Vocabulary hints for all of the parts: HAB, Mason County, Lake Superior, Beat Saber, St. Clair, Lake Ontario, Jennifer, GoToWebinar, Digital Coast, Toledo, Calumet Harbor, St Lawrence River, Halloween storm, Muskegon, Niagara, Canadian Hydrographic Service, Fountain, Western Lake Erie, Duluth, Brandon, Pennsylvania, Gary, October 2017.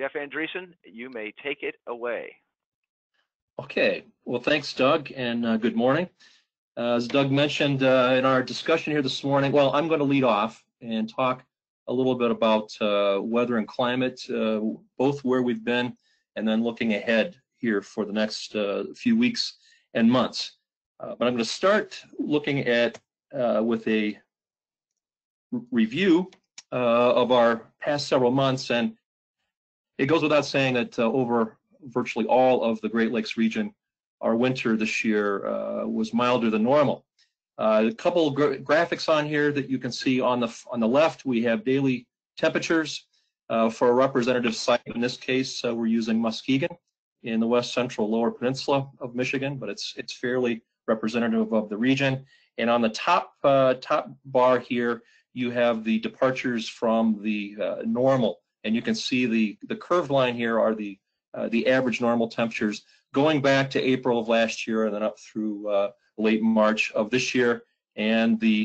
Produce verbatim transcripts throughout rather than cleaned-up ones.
Jeff Andreson, you may take it away. Okay, well, thanks, Doug, and uh, good morning. Uh, as Doug mentioned uh, in our discussion here this morning, well, I'm going to lead off and talk a little bit about uh, weather and climate, uh, both where we've been and then looking ahead here for the next uh, few weeks and months. Uh, but I'm going to start looking at uh, with a review uh, of our past several months, and it goes without saying that uh, over virtually all of the Great Lakes region, our winter this year uh, was milder than normal. Uh, a couple of gra graphics on here that you can see on the on the left. We have daily temperatures uh, for a representative site. In this case, uh, we're using Muskegon in the west central lower peninsula of Michigan, but it's it's fairly representative of the region. And on the top uh, top bar here, you have the departures from the uh, normal, and you can see the the curved line here are the Uh, the average normal temperatures going back to April of last year and then up through uh, late March of this year. And the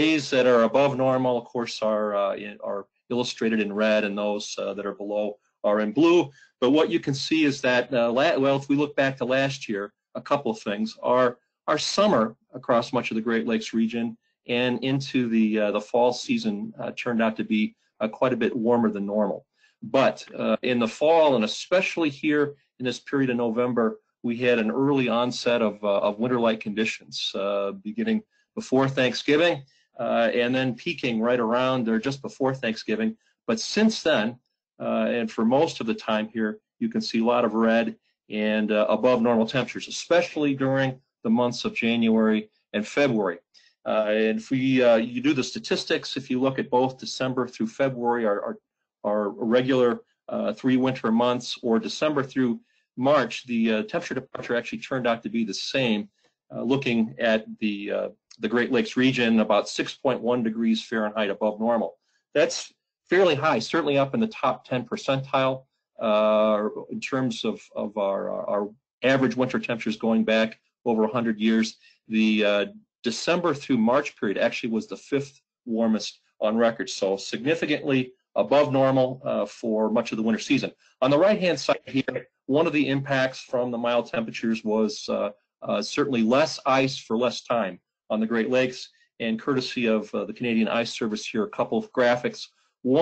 days that are above normal, of course, are uh, in, are illustrated in red, and those uh, that are below are in blue. But what you can see is that, uh, well, if we look back to last year, a couple of things. Our, our summer across much of the Great Lakes region and into the, uh, the fall season uh, turned out to be uh, quite a bit warmer than normal. But uh, in the fall, and especially here in this period of November, we had an early onset of, uh, of winter-like conditions, uh, beginning before Thanksgiving uh, and then peaking right around or just before Thanksgiving. But since then, uh, and for most of the time here, you can see a lot of red and uh, above normal temperatures, especially during the months of January and February. Uh, and if we, uh, you do the statistics, if you look at both December through February, our, our our regular uh, three winter months, or December through March, the uh, temperature departure actually turned out to be the same. Uh, looking at the uh, the Great Lakes region, about six point one degrees Fahrenheit above normal. That's fairly high, certainly up in the top ten percentile uh, in terms of, of our, our average winter temperatures going back over one hundred years. The uh, December through March period actually was the fifth warmest on record, so significantly above normal uh, for much of the winter season. On the right-hand side here, one of the impacts from the mild temperatures was uh, uh, certainly less ice for less time on the Great Lakes, and courtesy of uh, the Canadian Ice Service here, a couple of graphics.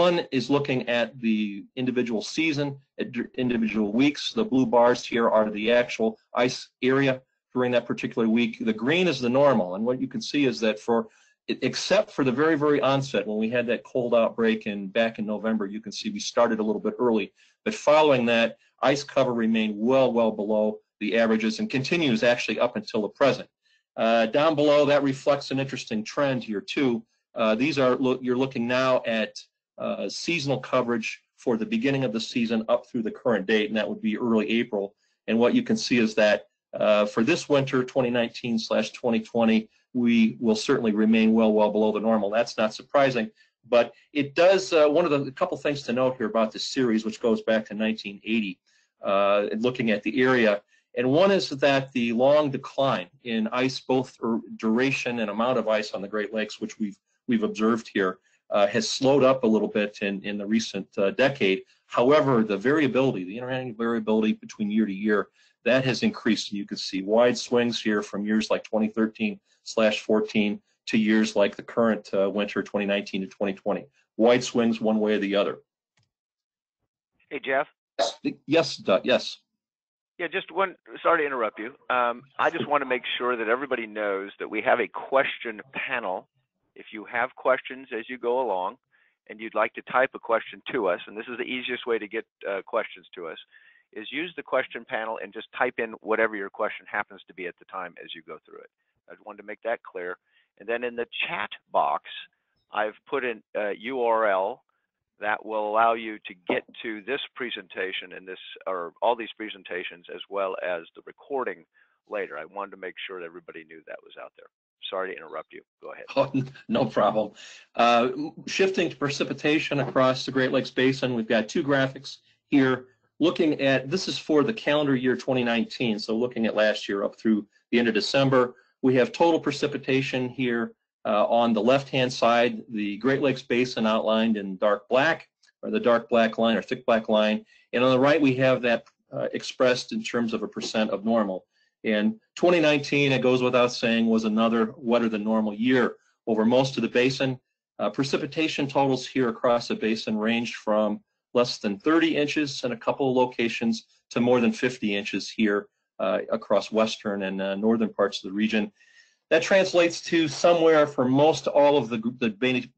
One is looking at the individual season, at individual weeks. The blue bars here are the actual ice area during that particular week. The green is the normal, and what you can see is that for except for the very, very onset when we had that cold outbreak and back in November, you can see we started a little bit early. But following that, ice cover remained well, well below the averages and continues actually up until the present. Uh, down below, that reflects an interesting trend here too. Uh, these are, look, you're looking now at uh, seasonal coverage for the beginning of the season up through the current date, and that would be early April. And what you can see is that uh, for this winter, twenty nineteen slash twenty twenty, we will certainly remain well, well below the normal. That's not surprising, but it does, uh, one of the a couple things to note here about this series, which goes back to nineteen eighty, uh, looking at the area. And one is that the long decline in ice, both duration and amount of ice on the Great Lakes, which we've, we've observed here, uh, has slowed up a little bit in, in the recent uh, decade. However, the variability, the interannual variability between year to year, that has increased, and you can see wide swings here from years like twenty thirteen slash fourteen to years like the current uh, winter, twenty nineteen to twenty twenty. Wide swings one way or the other. Hey, Jeff. Yes, Doug, yes. Yeah, just one, sorry to interrupt you. Um, I just want to make sure that everybody knows that we have a question panel. If you have questions as you go along and you'd like to type a question to us, and this is the easiest way to get uh, questions to us, is use the question panel and just type in whatever your question happens to be at the time as you go through it. I wanted to make that clear. And then in the chat box, I've put in a U R L that will allow you to get to this presentation and this, or all these presentations, as well as the recording later. I wanted to make sure that everybody knew that was out there. Sorry to interrupt you. Go ahead. Oh, no problem. Uh, shifting to precipitation across the Great Lakes Basin, we've got two graphics here. Looking at, this is for the calendar year twenty nineteen, so looking at last year up through the end of December, we have total precipitation here uh, on the left-hand side, the Great Lakes Basin outlined in dark black, or the dark black line or thick black line. And on the right, we have that uh, expressed in terms of a percent of normal. And twenty nineteen, it goes without saying, was another wetter than normal year over most of the basin. Uh, precipitation totals here across the basin ranged from less than thirty inches in a couple of locations to more than fifty inches here uh, across western and uh, northern parts of the region. That translates to somewhere for most all of the, the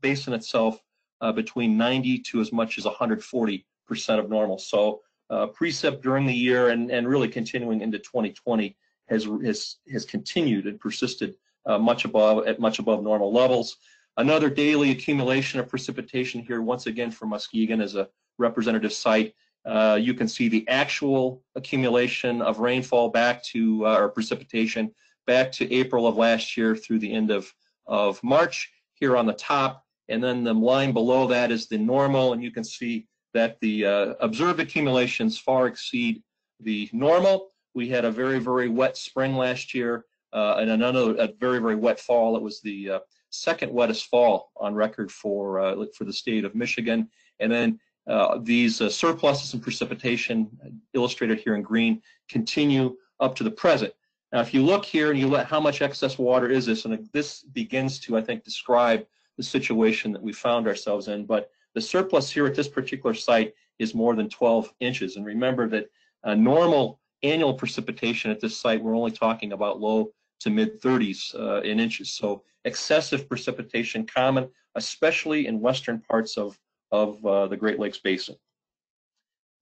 basin itself uh, between ninety to as much as one hundred forty percent of normal. So uh, precip during the year and, and really continuing into twenty twenty has, has, has continued and persisted uh, much above, at much above normal levels. Another daily accumulation of precipitation here, once again for Muskegon as a representative site. Uh, you can see the actual accumulation of rainfall back to, uh, or precipitation, back to April of last year through the end of, of March here on the top. And then the line below that is the normal, and you can see that the uh, observed accumulations far exceed the normal. We had a very, very wet spring last year uh, and another a very, very wet fall. It was the uh, second wettest fall on record for, uh, for the state of Michigan. And then uh, these uh, surpluses in precipitation, illustrated here in green, continue up to the present. Now, if you look here and you let how much excess water is this, and this begins to, I think, describe the situation that we found ourselves in, but the surplus here at this particular site is more than twelve inches. And remember that uh, normal annual precipitation at this site, we're only talking about low to mid thirties uh, in inches. So excessive precipitation common, especially in western parts of, of uh, the Great Lakes Basin.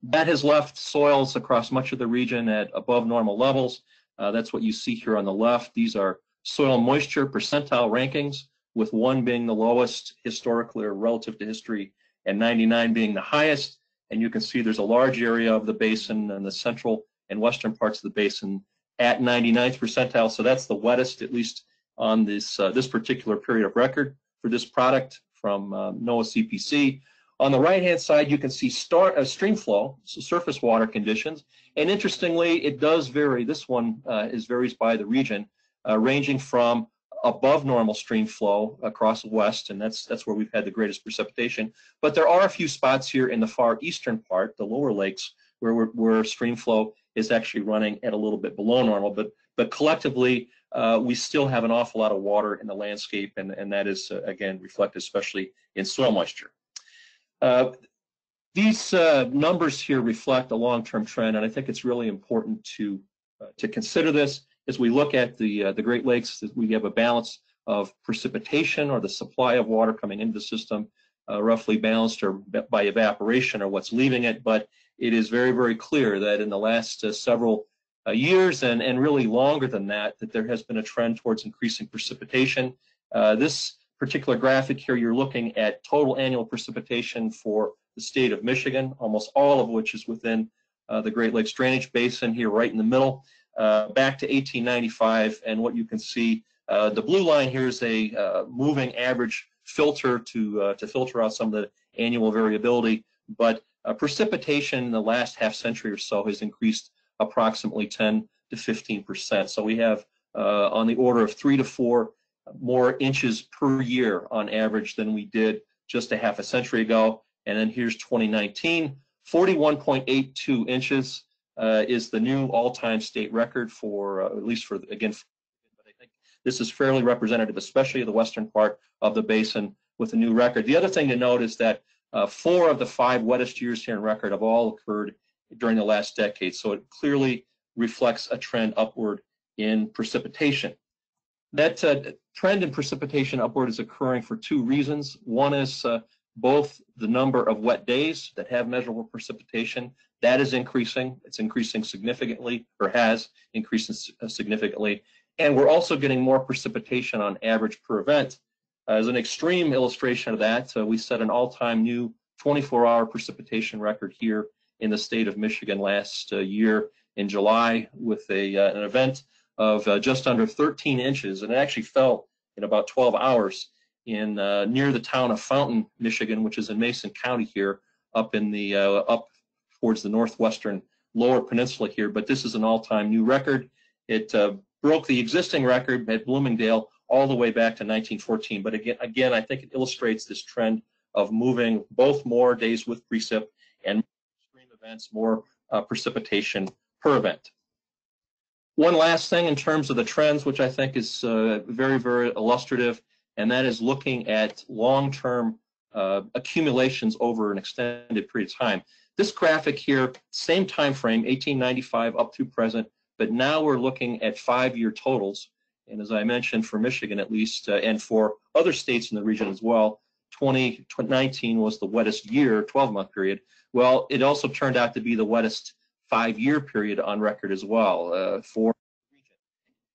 That has left soils across much of the region at above normal levels. Uh, that's what you see here on the left. These are soil moisture percentile rankings, with one being the lowest historically or relative to history and ninety-nine being the highest. And you can see there's a large area of the basin and the central and western parts of the basin at ninety-ninth percentile. So that's the wettest, at least on this, uh, this particular period of record for this product from uh, NOAA C P C. On the right-hand side, you can see start, uh, stream flow, so surface water conditions. And interestingly, it does vary. This one uh, is varies by the region, uh, ranging from above normal stream flow across the west, and that's, that's where we've had the greatest precipitation. But there are a few spots here in the far eastern part, the lower lakes, where, we're, where stream flow is actually running at a little bit below normal. But, but collectively, uh, we still have an awful lot of water in the landscape, and, and that is, uh, again, reflected especially in soil moisture. Uh, these uh, numbers here reflect a long-term trend, and I think it's really important to uh, to consider this as we look at the uh, the Great Lakes. We have a balance of precipitation, or the supply of water coming into the system, uh, roughly balanced or by evaporation or what's leaving it. But it is very, very clear that in the last uh, several uh, years, and and really longer than that, that there has been a trend towards increasing precipitation. Uh, this particular graphic here, you're looking at total annual precipitation for the state of Michigan, almost all of which is within uh, the Great Lakes Drainage Basin here right in the middle, uh, back to eighteen ninety-five. And what you can see, uh, the blue line here is a uh, moving average filter to, uh, to filter out some of the annual variability. But uh, precipitation in the last half century or so has increased approximately ten to fifteen percent. So we have uh, on the order of three to four more inches per year on average than we did just a half a century ago. And then here's twenty nineteen, forty-one point eight two inches uh, is the new all-time state record for, uh, at least for, again, but I think this is fairly representative, especially of the western part of the basin with a new record. The other thing to note is that uh, four of the five wettest years here in record have all occurred during the last decade. So it clearly reflects a trend upward in precipitation. That uh, trend in precipitation upward is occurring for two reasons. One is uh, both the number of wet days that have measurable precipitation. That is increasing. It's increasing significantly, or has increased significantly. And we're also getting more precipitation on average per event. As an extreme illustration of that, uh, we set an all-time new twenty-four hour precipitation record here in the state of Michigan last uh, year in July with a, uh, an event of uh, just under thirteen inches, and it actually fell in about twelve hours in uh, near the town of Fountain, Michigan, which is in Mason County here, up in the uh, up towards the northwestern lower peninsula here. But this is an all-time new record. It uh, broke the existing record at Bloomingdale all the way back to nineteen fourteen. But again, again, I think it illustrates this trend of moving both more days with precip and extreme events, more uh, precipitation per event. One last thing in terms of the trends, which I think is uh, very, very illustrative, and that is looking at long-term uh, accumulations over an extended period of time. This graphic here, same time frame, eighteen ninety-five up to present, but now we're looking at five-year totals. And as I mentioned, for Michigan at least, uh, and for other states in the region as well, twenty nineteen was the wettest year, twelve-month period. Well, it also turned out to be the wettest five-year period on record as well. Uh, for,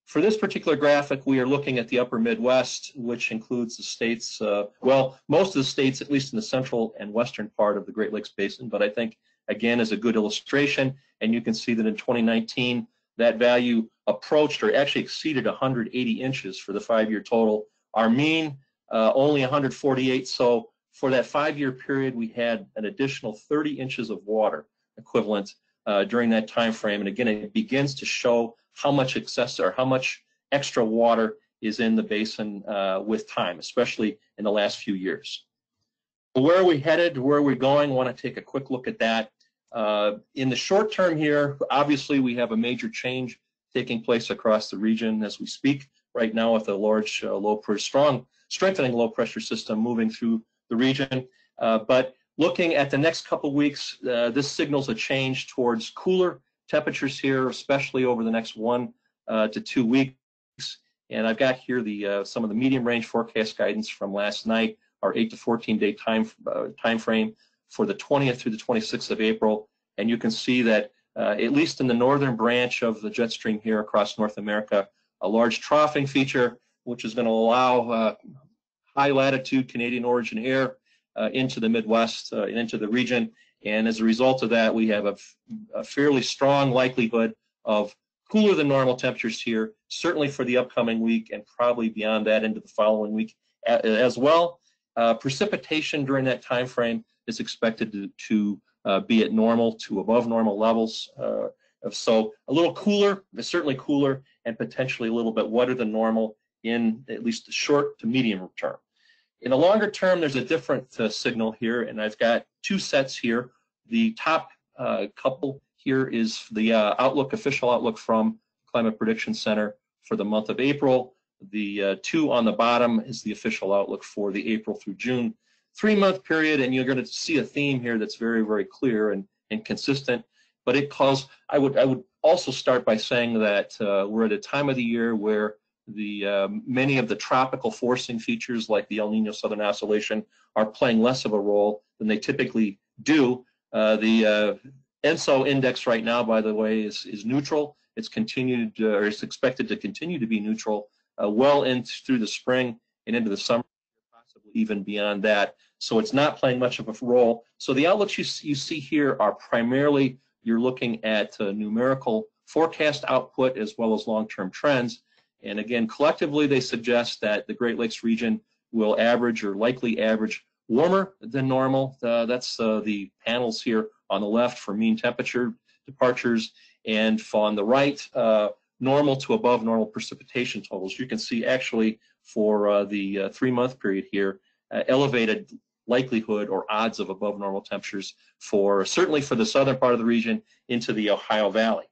for this particular graphic, we are looking at the upper Midwest, which includes the states, uh, well, most of the states, at least in the central and western part of the Great Lakes Basin, but I think, again, is a good illustration. And you can see that in twenty nineteen, that value approached or actually exceeded one hundred eighty inches for the five-year total. Our mean, uh, only one hundred forty-eight. So for that five-year period, we had an additional thirty inches of water equivalent uh, during that time frame. And again, it begins to show how much excess or how much extra water is in the basin uh, with time, especially in the last few years. Where are we headed? Where are we going? I want to take a quick look at that. Uh, in the short term here, obviously we have a major change taking place across the region as we speak right now with a large, uh, low pressure, strong, strengthening low pressure system moving through the region. Uh, but looking at the next couple weeks, uh, this signals a change towards cooler temperatures here, especially over the next one uh, to two weeks. And I've got here the uh, some of the medium range forecast guidance from last night, our eight to fourteen day time uh, time frame for the twentieth through the twenty-sixth of April, and you can see that uh, at least in the northern branch of the jet stream here across North America, a large troughing feature, which is going to allow uh, high latitude Canadian origin air uh, into the Midwest uh, and into the region, and as a result of that, we have a, a fairly strong likelihood of cooler than normal temperatures here, certainly for the upcoming week and probably beyond that into the following week as well. Uh, precipitation during that time frame is expected to, to uh, be at normal to above normal levels. Uh, so a little cooler, but certainly cooler and potentially a little bit wetter than normal in at least the short to medium term. In the longer term, there's a different uh, signal here, and I've got two sets here. The top uh, couple here is the uh, outlook, official outlook from Climate Prediction Center for the month of April. The uh, two on the bottom is the official outlook for the April through June three-month period, and you're going to see a theme here that's very, very clear and, and consistent. But it calls, I would, I would also start by saying that uh, we're at a time of the year where the uh, many of the tropical forcing features like the El Nino Southern Oscillation are playing less of a role than they typically do. Uh, the uh, ENSO index right now, by the way, is, is neutral. It's continued, uh, or it's expected to continue to be neutral uh, well into through the spring and into the summer, even beyond that. So it's not playing much of a role. So the outlooks you, you see here are primarily, you're looking at uh, numerical forecast output as well as long-term trends. And again, collectively, they suggest that the Great Lakes region will average or likely average warmer than normal. Uh, that's uh, the panels here on the left for mean temperature departures, and on the right, uh, normal to above normal precipitation totals. You can see actually for uh, the uh, three-month period here, uh, elevated likelihood or odds of above normal temperatures for certainly for the southern part of the region into the Ohio Valley.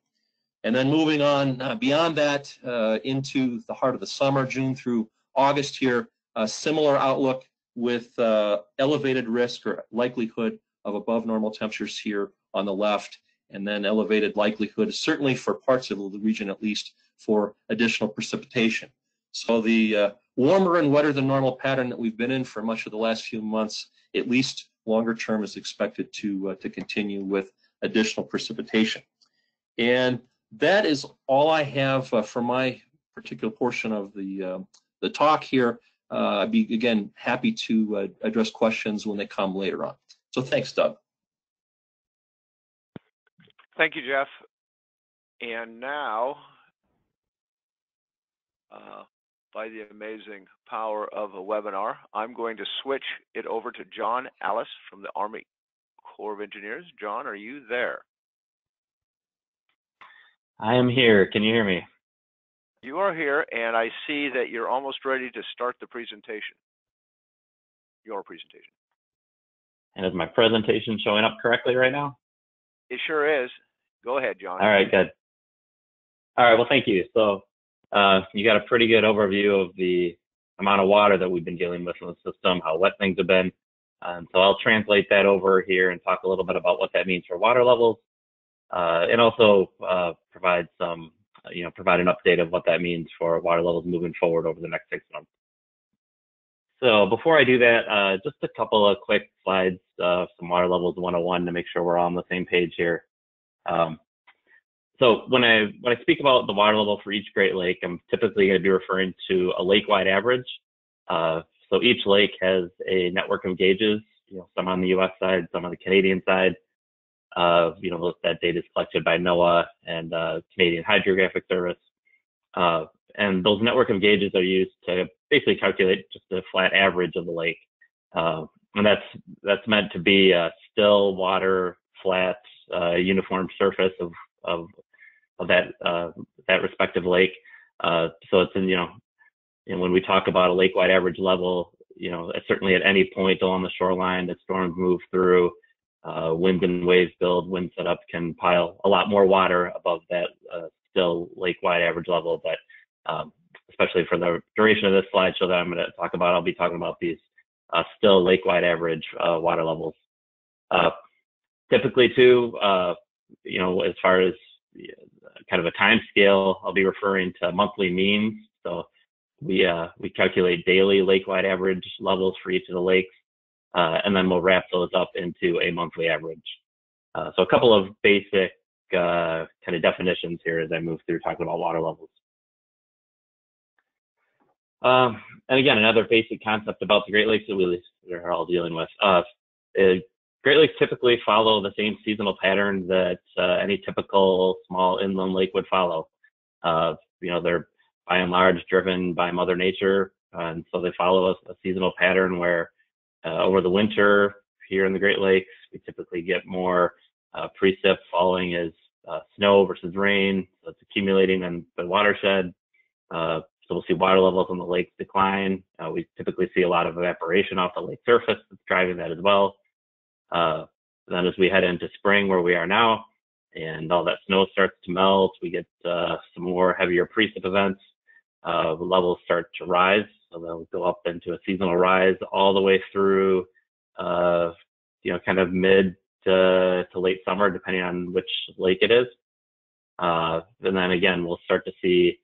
And then moving on uh, beyond that uh, into the heart of the summer, June through August here, a similar outlook with uh, elevated risk or likelihood of above normal temperatures here on the left, and then elevated likelihood, certainly for parts of the region at least, for additional precipitation. So the uh, warmer and wetter than normal pattern that we've been in for much of the last few months, at least longer term, is expected to, uh, to continue with additional precipitation. And that is all I have uh, for my particular portion of the, uh, the talk here. Uh, I'd be, again, happy to uh, address questions when they come later on. So thanks, Doug. Thank you, Jeff. And now, uh, by the amazing power of a webinar, I'm going to switch it over to John Allis from the Army Corps of Engineers. John, are you there? I am here. Can you hear me? You are here, and I see that you're almost ready to start the presentation, your presentation. And is my presentation showing up correctly right now? It sure is. Go ahead, John. All right, good. All right, well, thank you. So uh, you got a pretty good overview of the amount of water that we've been dealing with in the system, how wet things have been. Um, so I'll translate that over here and talk a little bit about what that means for water levels, uh, and also uh, provide some, you know, provide an update of what that means for water levels moving forward over the next six months. So before I do that, uh, just a couple of quick slides, uh, some water levels one oh one to make sure we're all on the same page here. Um, so when I when I speak about the water level for each Great Lake, I'm typically going to be referring to a lake-wide average. Uh, so each lake has a network of gauges, you know, some on the U S side, some on the Canadian side. Uh, you know, that data is collected by NOAA and uh, Canadian Hydrographic Service. Uh, and those network of gauges are used to basically calculate just the flat average of the lake. Uh, and that's that's meant to be a still water, flat, uh, uniform surface of of, of that uh, that respective lake. Uh, so it's in, you know, and when we talk about a lake-wide average level, you know, certainly at any point along the shoreline that storms move through, uh, winds and waves build, wind setup can pile a lot more water above that uh, still lake-wide average level. But um, especially for the duration of this slideshow that I'm going to talk about, I'll be talking about these uh, still lake-wide average uh, water levels. Uh, typically, too, uh, you know, as far as kind of a time scale, I'll be referring to monthly means. So we uh, we calculate daily lake-wide average levels for each of the lakes, uh, and then we'll wrap those up into a monthly average. Uh, so a couple of basic uh, kind of definitions here as I move through talking about water levels. Um, and again, another basic concept about the Great Lakes that we are all dealing with. Uh, it, Great Lakes typically follow the same seasonal pattern that uh, any typical small inland lake would follow. Uh, you know, they're by and large driven by Mother Nature, uh, and so they follow a, a seasonal pattern where uh, over the winter here in the Great Lakes, we typically get more uh, precip falling as uh, snow versus rain, so it's accumulating in the watershed. Uh, So we'll see water levels on the lakes decline. Uh, we typically see a lot of evaporation off the lake surface that's driving that as well. Uh, then as we head into spring where we are now and all that snow starts to melt, we get uh, some more heavier precip events. Uh, the levels start to rise. So they'll go up into a seasonal rise all the way through, uh, you know, kind of mid to, to late summer, depending on which lake it is. Uh, and then again, we'll start to see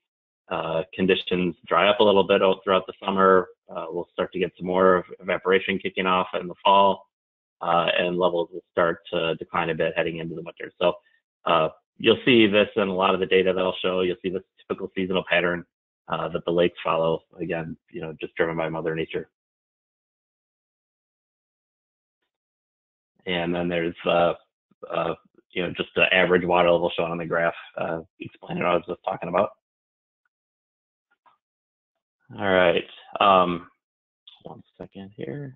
Uh, conditions dry up a little bit throughout the summer. Uh, we'll start to get some more evaporation kicking off in the fall, uh, and levels will start to decline a bit heading into the winter. So uh, you'll see this in a lot of the data that I'll show. You'll see this typical seasonal pattern uh, that the lakes follow, again, you know, just driven by Mother Nature. And then there's, uh, uh, you know, just the average water level shown on the graph, uh, explaining what I was just talking about. All right, um, one second here.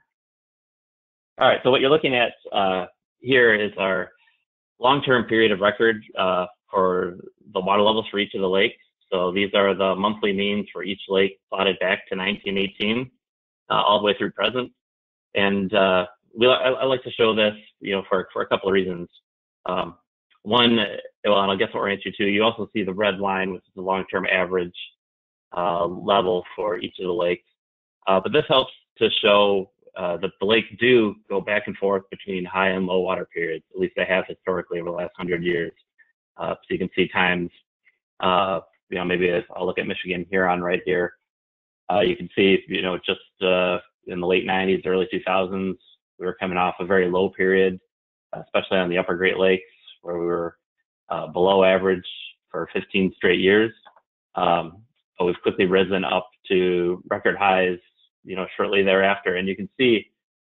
All right, so what you're looking at uh, here is our long-term period of record uh, for the water levels for each of the lakes. So these are the monthly means for each lake plotted back to nineteen eighteen, uh, all the way through present. And uh, we, I, I like to show this, you know, for, for a couple of reasons. Um, one, well, and I'll guess what we're into too, you also see the red line, which is the long-term average Uh, level for each of the lakes. Uh, but this helps to show uh, that the lakes do go back and forth between high and low water periods, at least they have historically over the last hundred years. Uh, so you can see times, uh, you know, maybe I'll look at Michigan Huron right here. Uh, you can see, you know, just uh, in the late nineties, early two thousands, we were coming off a very low period, especially on the upper Great Lakes, where we were uh, below average for fifteen straight years. Um, We've quickly risen up to record highs, you know, shortly thereafter. And you can see,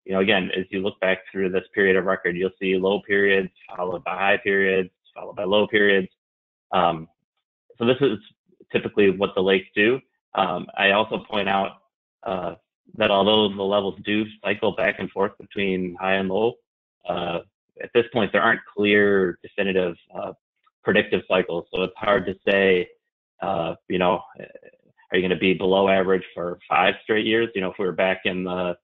you know, again, as you look back through this period of record, you'll see low periods followed by high periods, followed by low periods. Um, so this is typically what the lakes do. Um, I also point out uh, that although the levels do cycle back and forth between high and low, uh, at this point, there aren't clear, definitive uh, predictive cycles. So it's hard to say, Uh, you know, are you going to be below average for five straight years? You know, if we were back in the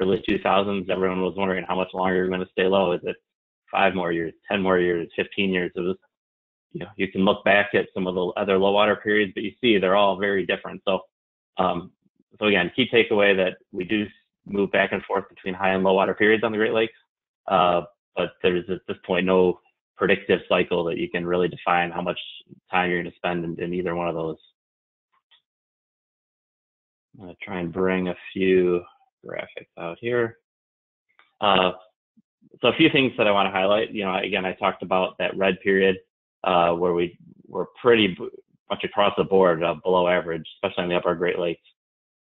early two thousands, everyone was wondering how much longer you're going to stay low. Is it five more years, ten more years, fifteen years? It was, you know, you can look back at some of the other low water periods, but you see they're all very different. So, um, so again, key takeaway that we do move back and forth between high and low water periods on the Great Lakes, uh, but there's at this point no predictive cycle that you can really define how much time you're going to spend in, in either one of those. I'm going to try and bring a few graphics out here. Uh, so a few things that I want to highlight. You know, again, I talked about that red period uh, where we were pretty much across the board uh, below average, especially on the upper Great Lakes.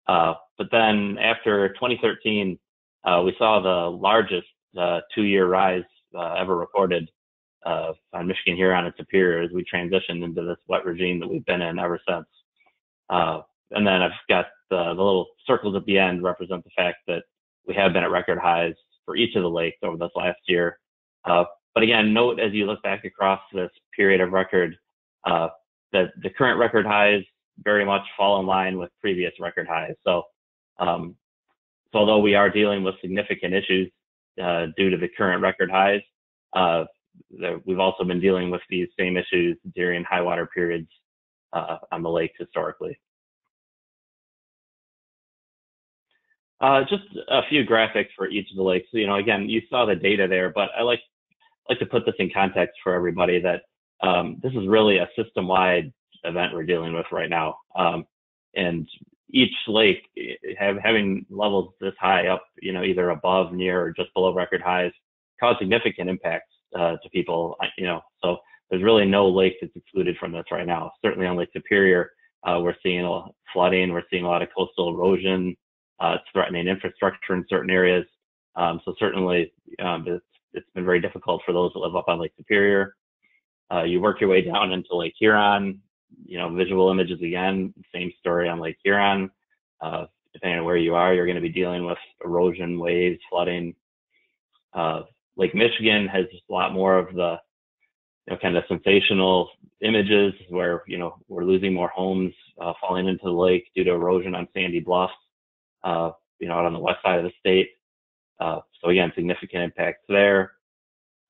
Uh, but then after twenty thirteen, uh, we saw the largest uh, two-year rise uh, ever recorded uh, on Michigan, Huron, and Superior as we transitioned into this wet regime that we've been in ever since. Uh, and then I've got the, the little circles at the end represent the fact that we have been at record highs for each of the lakes over this last year. Uh, but again, note as you look back across this period of record uh, that the current record highs very much fall in line with previous record highs. So, um, so although we are dealing with significant issues uh, due to the current record highs, uh, the, we've also been dealing with these same issues during high water periods uh, on the lakes historically. Uh, just a few graphics for each of the lakes. So, you know, again, you saw the data there, but I like like to put this in context for everybody that um, this is really a system-wide event we're dealing with right now, um, and each lake have, having levels this high up, you know, either above, near, or just below record highs, cause significant impacts uh, to people. You know, so there's really no lake that's excluded from this right now. Certainly on Lake Superior, uh, we're seeing a lot of flooding, we're seeing a lot of coastal erosion. Uh, it's threatening infrastructure in certain areas. Um, so certainly um, it's, it's been very difficult for those that live up on Lake Superior. Uh, you work your way down into Lake Huron, you know, visual images again, same story on Lake Huron. Uh, depending on where you are, you're going to be dealing with erosion, waves, flooding. Uh, Lake Michigan has a lot more of the, you know, kind of sensational images where, you know, we're losing more homes uh, falling into the lake due to erosion on sandy bluffs. Uh, you know, out on the west side of the state. Uh, so again, significant impacts there.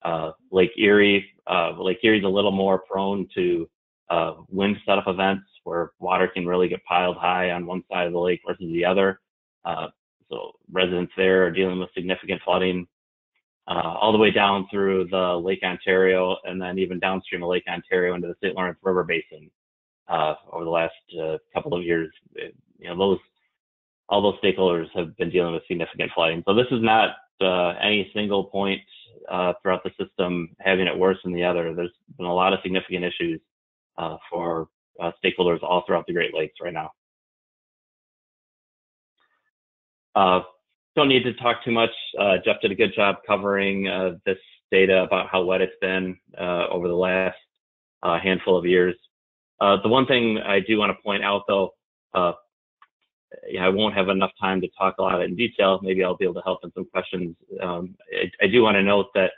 Uh, Lake Erie, uh, Lake Erie is a little more prone to uh, wind setup events where water can really get piled high on one side of the lake versus the other. Uh, so residents there are dealing with significant flooding uh, all the way down through the Lake Ontario and then even downstream of Lake Ontario into the Saint Lawrence River Basin uh, over the last uh, couple of years. You know, those all those stakeholders have been dealing with significant flooding. So this is not uh, any single point uh, throughout the system having it worse than the other. There's been a lot of significant issues uh, for uh, stakeholders all throughout the Great Lakes right now. Uh, don't need to talk too much. Uh, Jeff did a good job covering uh, this data about how wet it's been uh, over the last uh, handful of years. Uh, the one thing I do want to point out though, uh, you know, I won't have enough time to talk a lot in detail. Maybe I'll be able to help in some questions. Um, I, I do want to note that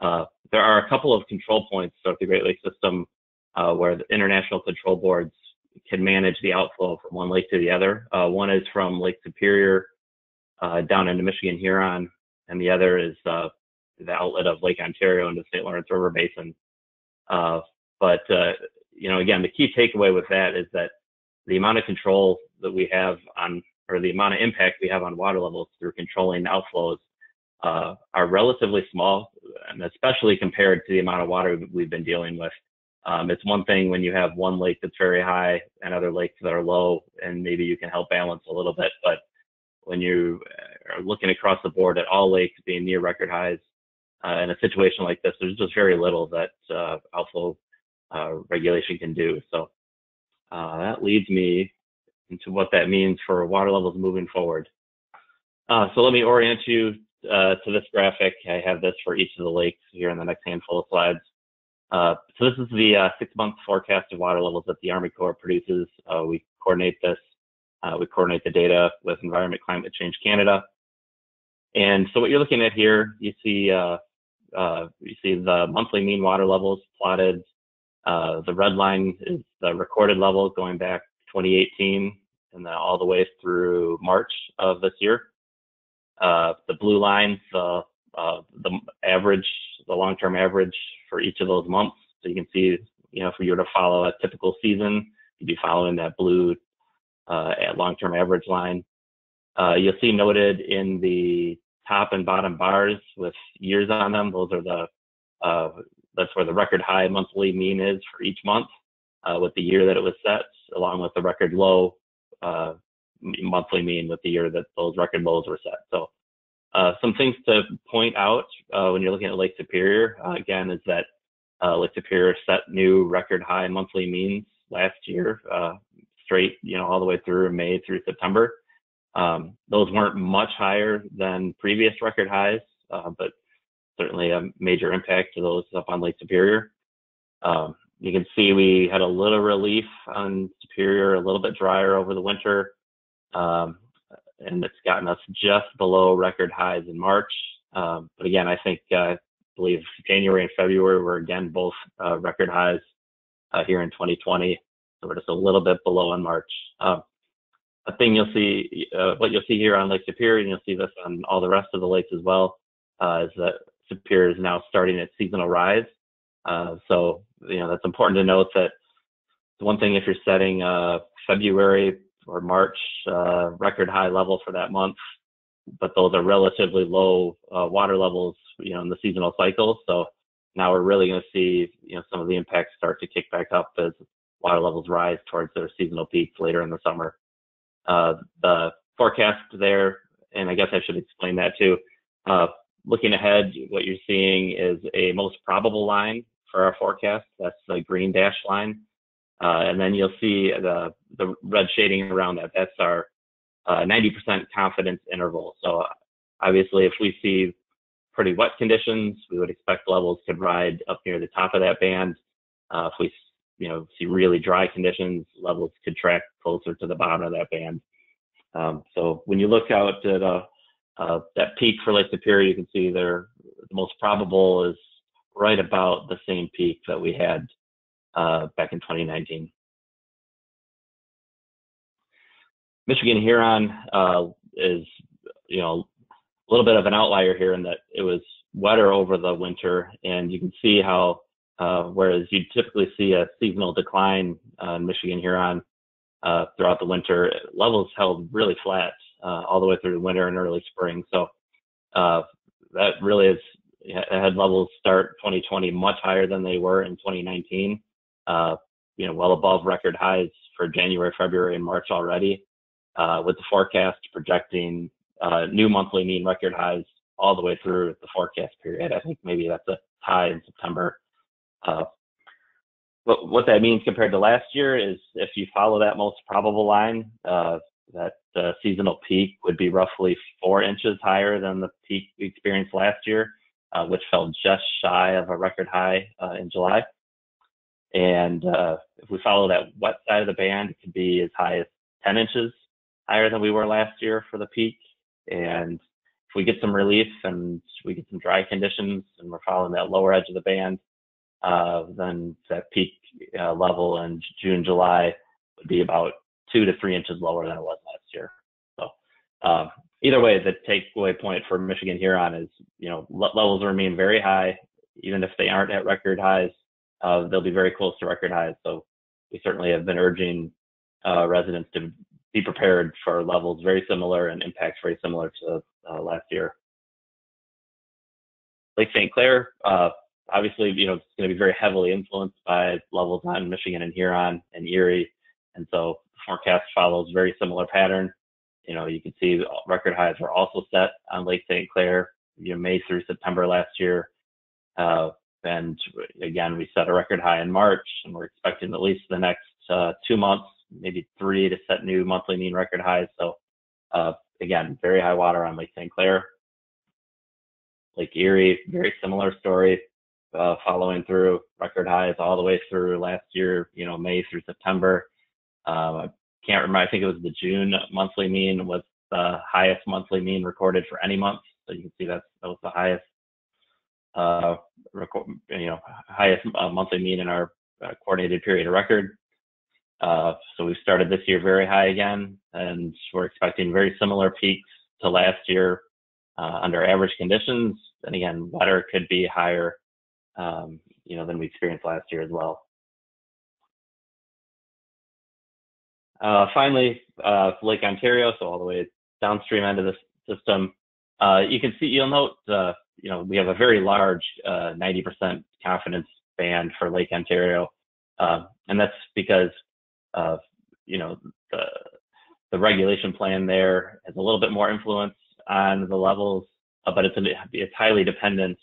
uh, there are a couple of control points throughout the Great Lakes system uh, where the international control boards can manage the outflow from one lake to the other. Uh, one is from Lake Superior uh, down into Michigan Huron, and the other is uh, the outlet of Lake Ontario into the Saint Lawrence River Basin. Uh, but, uh, you know, again, the key takeaway with that is that the amount of control that we have on, or the amount of impact we have on water levels through controlling outflows uh, are relatively small, and especially compared to the amount of water we've been dealing with. Um, it's one thing when you have one lake that's very high and other lakes that are low, and maybe you can help balance a little bit, but when you are looking across the board at all lakes being near record highs, uh, in a situation like this, there's just very little that uh, outflow uh, regulation can do. So uh, that leads me into what that means for water levels moving forward. Uh, so let me orient you uh, to this graphic. I have this for each of the lakes here in the next handful of slides. Uh, so this is the uh, six-month forecast of water levels that the Army Corps produces. Uh, we coordinate this. Uh, we coordinate the data with Environment Climate Change Canada. And so what you're looking at here, you see uh, uh, you see the monthly mean water levels plotted. Uh, the red line is the recorded level going back twenty eighteen. And then all the way through March of this year. Uh, the blue lines, uh, uh, the average, the long-term average for each of those months. So you can see, you know, if you were to follow a typical season, you'd be following that blue uh, long-term average line. Uh, you'll see noted in the top and bottom bars with years on them. Those are the, uh, that's where the record high monthly mean is for each month, uh, with the year that it was set, along with the record low uh, monthly mean with the year that those record lows were set. So uh, some things to point out uh, when you're looking at Lake Superior, uh, again, is that uh, Lake Superior set new record high monthly means last year, uh, straight, you know, all the way through May through September. Um, those weren't much higher than previous record highs, uh, but certainly a major impact to those up on Lake Superior. Um, you can see we had a little relief on Superior, a little bit drier over the winter, um, and it's gotten us just below record highs in March. Um, but again, I think, uh, I believe January and February were again both uh, record highs uh, here in twenty twenty, so we're just a little bit below in March. Um, A thing you'll see, uh, what you'll see here on Lake Superior, and you'll see this on all the rest of the lakes as well, uh, is that Superior is now starting its seasonal rise. Uh, so, you know, that's important to note that it's one thing if you're setting uh, February or March uh, record high level for that month, but those are relatively low uh, water levels, you know, in the seasonal cycle. So now we're really going to see, you know, some of the impacts start to kick back up as water levels rise towards their seasonal peaks later in the summer. Uh, the forecast there, and I guess I should explain that too. Uh, looking ahead, what you're seeing is a most probable line for our forecast. That's the green dashed line. Uh, and then you'll see the, the red shading around that. That's our uh, ninety percent confidence interval. So obviously, if we see pretty wet conditions, we would expect levels could ride up near the top of that band. Uh, if we you know, see really dry conditions, levels could track closer to the bottom of that band. Um, so when you look out at uh, uh, that peak for Lake Superior, you can see there the most probable is right about the same peak that we had uh, back in twenty nineteen. Michigan Huron uh, is, you know, a little bit of an outlier here in that it was wetter over the winter, and you can see how Uh, whereas you typically see a seasonal decline uh, in Michigan Huron uh, throughout the winter, levels held really flat uh, all the way through the winter and early spring. So uh, that really is, had levels start twenty twenty much higher than they were in twenty nineteen, uh, you know, well above record highs for January, February, and March already, uh, with the forecast projecting uh, new monthly mean record highs all the way through the forecast period. I think maybe that's a high in September. Uh, but what that means compared to last year is if you follow that most probable line, uh, that uh, seasonal peak would be roughly four inches higher than the peak we experienced last year, uh, which fell just shy of a record high uh, in July. And uh, if we follow that wet side of the band, it could be as high as ten inches higher than we were last year for the peak. And if we get some relief and we get some dry conditions and we're following that lower edge of the band, Uh, then that peak uh, level in June, July would be about two to three inches lower than it was last year. So uh, either way, the takeaway point for Michigan Huron is, you know, le- levels remain very high. Even if they aren't at record highs, uh, they'll be very close to record highs. So we certainly have been urging uh, residents to be prepared for levels very similar and impacts very similar to uh, last year. Lake Saint Clair, uh, obviously, you know, it's going to be very heavily influenced by levels on Michigan and Huron and Erie. And so the forecast follows very similar pattern. You know, you can see record highs were also set on Lake Saint Clair, you know, May through September last year. Uh, and again, we set a record high in March, and we're expecting at least the next uh, two months, maybe three, to set new monthly mean record highs. So uh, again, very high water on Lake Saint Clair. Lake Erie, very similar story. Uh, following through record highs all the way through last year, you know, May through September. Uh, I can't remember. I think it was the June monthly mean was the highest monthly mean recorded for any month. So you can see that's, that was the highest, uh, record, you know, highest uh, monthly mean in our uh, coordinated period of record. Uh, so we've started this year very high again, and we're expecting very similar peaks to last year, uh, under average conditions. And again, water could be higher, um, you know, than we experienced last year as well. Uh, finally, uh, Lake Ontario, so all the way downstream end of the system, uh, you can see, you'll note, uh, you know, we have a very large uh, ninety percent confidence band for Lake Ontario, uh, and that's because, uh, you know, the, the regulation plan there has a little bit more influence on the levels, uh, but it's, it's highly dependent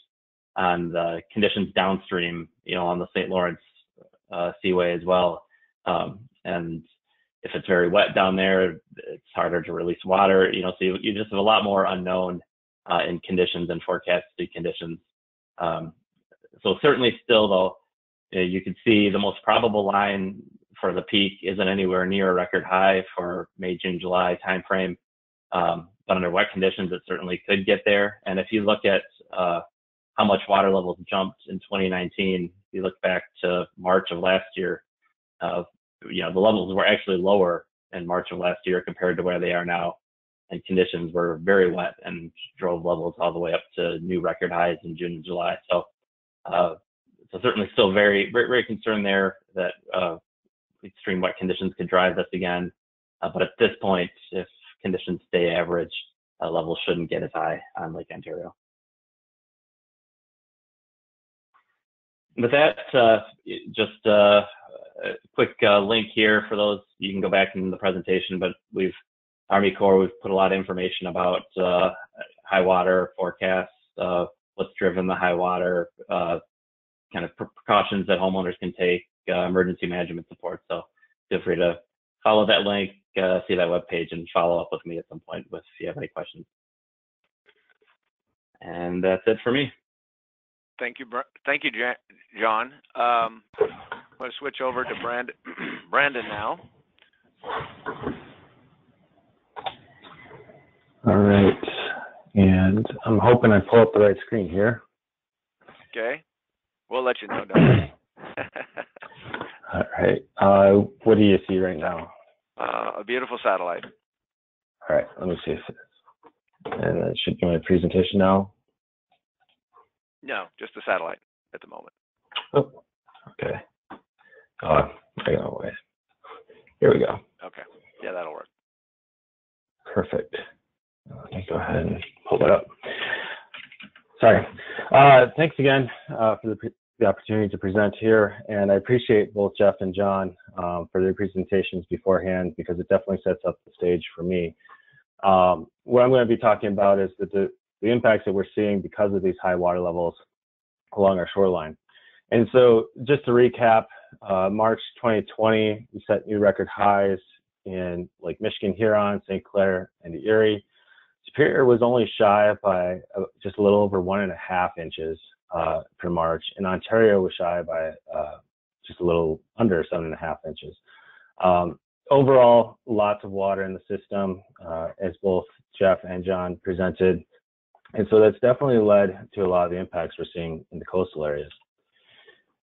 on the conditions downstream, you know, on the Saint Lawrence uh, Seaway as well, um, and if it's very wet down there, it's harder to release water, you know, so you, you just have a lot more unknown uh, in conditions and forecasted conditions. Um, so certainly still, though, you can see the most probable line for the peak isn't anywhere near a record high for May, June, July timeframe, um, but under wet conditions, it certainly could get there. And if you look at uh, how much water levels jumped in twenty nineteen, you look back to March of last year, uh, you know, the levels were actually lower in March of last year compared to where they are now, and conditions were very wet and drove levels all the way up to new record highs in June and July. So, uh, so certainly still very, very, very concerned there that uh, extreme wet conditions could drive this again. Uh, but at this point, if conditions stay average, uh, levels shouldn't get as high on Lake Ontario. With that, uh, just uh, a quick uh, link here for those, you can go back in the presentation, but we've, Army Corps, we've put a lot of information about uh, high water forecasts, uh, what's driven the high water, uh, kind of precautions that homeowners can take, uh, emergency management support. So feel free to follow that link, uh, see that webpage, and follow up with me at some point with, if you have any questions. And that's it for me. Thank you, thank you, John. Um, I'm going to switch over to Brand Brandon now. All right, and I'm hoping I pull up the right screen here. Okay, we'll let you know, Doug. All right, uh, what do you see right now? Uh, a beautiful satellite. All right, let me see if it's, and that should be my presentation now. No, just the satellite at the moment. Oh, okay. Uh, I gotta wait. Here we go. Okay. Yeah, that'll work. Perfect. Let me go ahead and pull it up. Sorry. Uh, thanks again uh, for the, the opportunity to present here, and I appreciate both Jeff and John um, for their presentations beforehand, because it definitely sets up the stage for me. Um, what I'm going to be talking about is that the the impacts that we're seeing because of these high water levels along our shoreline. And so just to recap, uh, March twenty twenty, we set new record highs in Lake Michigan, Huron, Saint Clair, and the Erie. Superior was only shy by uh, just a little over one and a half inches uh, for March, and Ontario was shy by uh, just a little under seven and a half inches. Um, overall, lots of water in the system, uh, as both Jeff and John presented. And so that's definitely led to a lot of the impacts we're seeing in the coastal areas.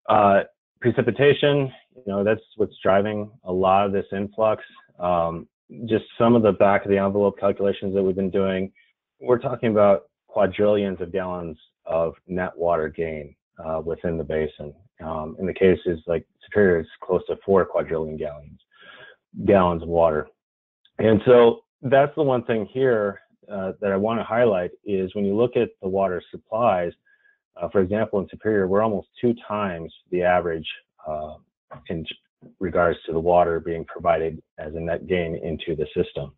Uh, precipitation, you know, that's what's driving a lot of this influx. Um, just some of the back of the envelope calculations that we've been doing, we're talking about quadrillions of gallons of net water gain uh, within the basin. Um, in the cases like Superior, it's close to four quadrillion gallons, gallons of water. And so that's the one thing here Uh, that I want to highlight is when you look at the water supplies, uh, for example, in Superior, we're almost two times the average uh, in regards to the water being provided as a net gain into the system.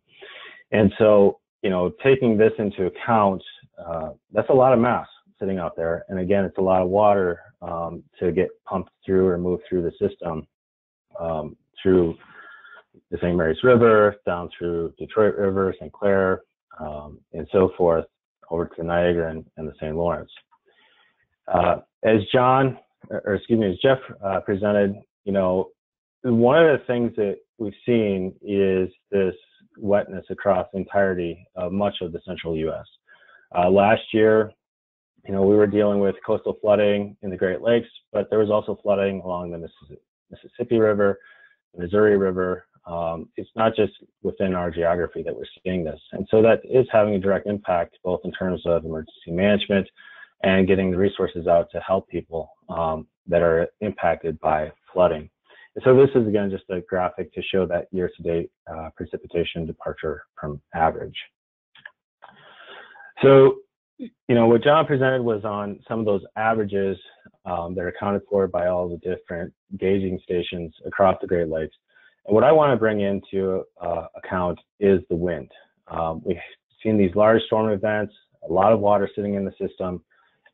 And so, you know, taking this into account, uh, that's a lot of mass sitting out there. And again, it's a lot of water um, to get pumped through or moved through the system um, through the Saint Mary's River, down through Detroit River, Saint Clair, Um, and so forth, over to Niagara and, and the Saint Lawrence. Uh, as John, or excuse me, as Jeff uh, presented, you know, one of the things that we've seen is this wetness across the entirety of much of the central U S Uh, last year, you know, we were dealing with coastal flooding in the Great Lakes, but there was also flooding along the Missis- Mississippi River, the Missouri River, Um, it's not just within our geography that we're seeing this. And so that is having a direct impact, both in terms of emergency management and getting the resources out to help people um, that are impacted by flooding. And so this is, again, just a graphic to show that year-to-date uh, precipitation departure from average. So, you know, what John presented was on some of those averages um, that are accounted for by all the different gauging stations across the Great Lakes. And what I want to bring into uh, account is the wind. Um, we've seen these large storm events, a lot of water sitting in the system.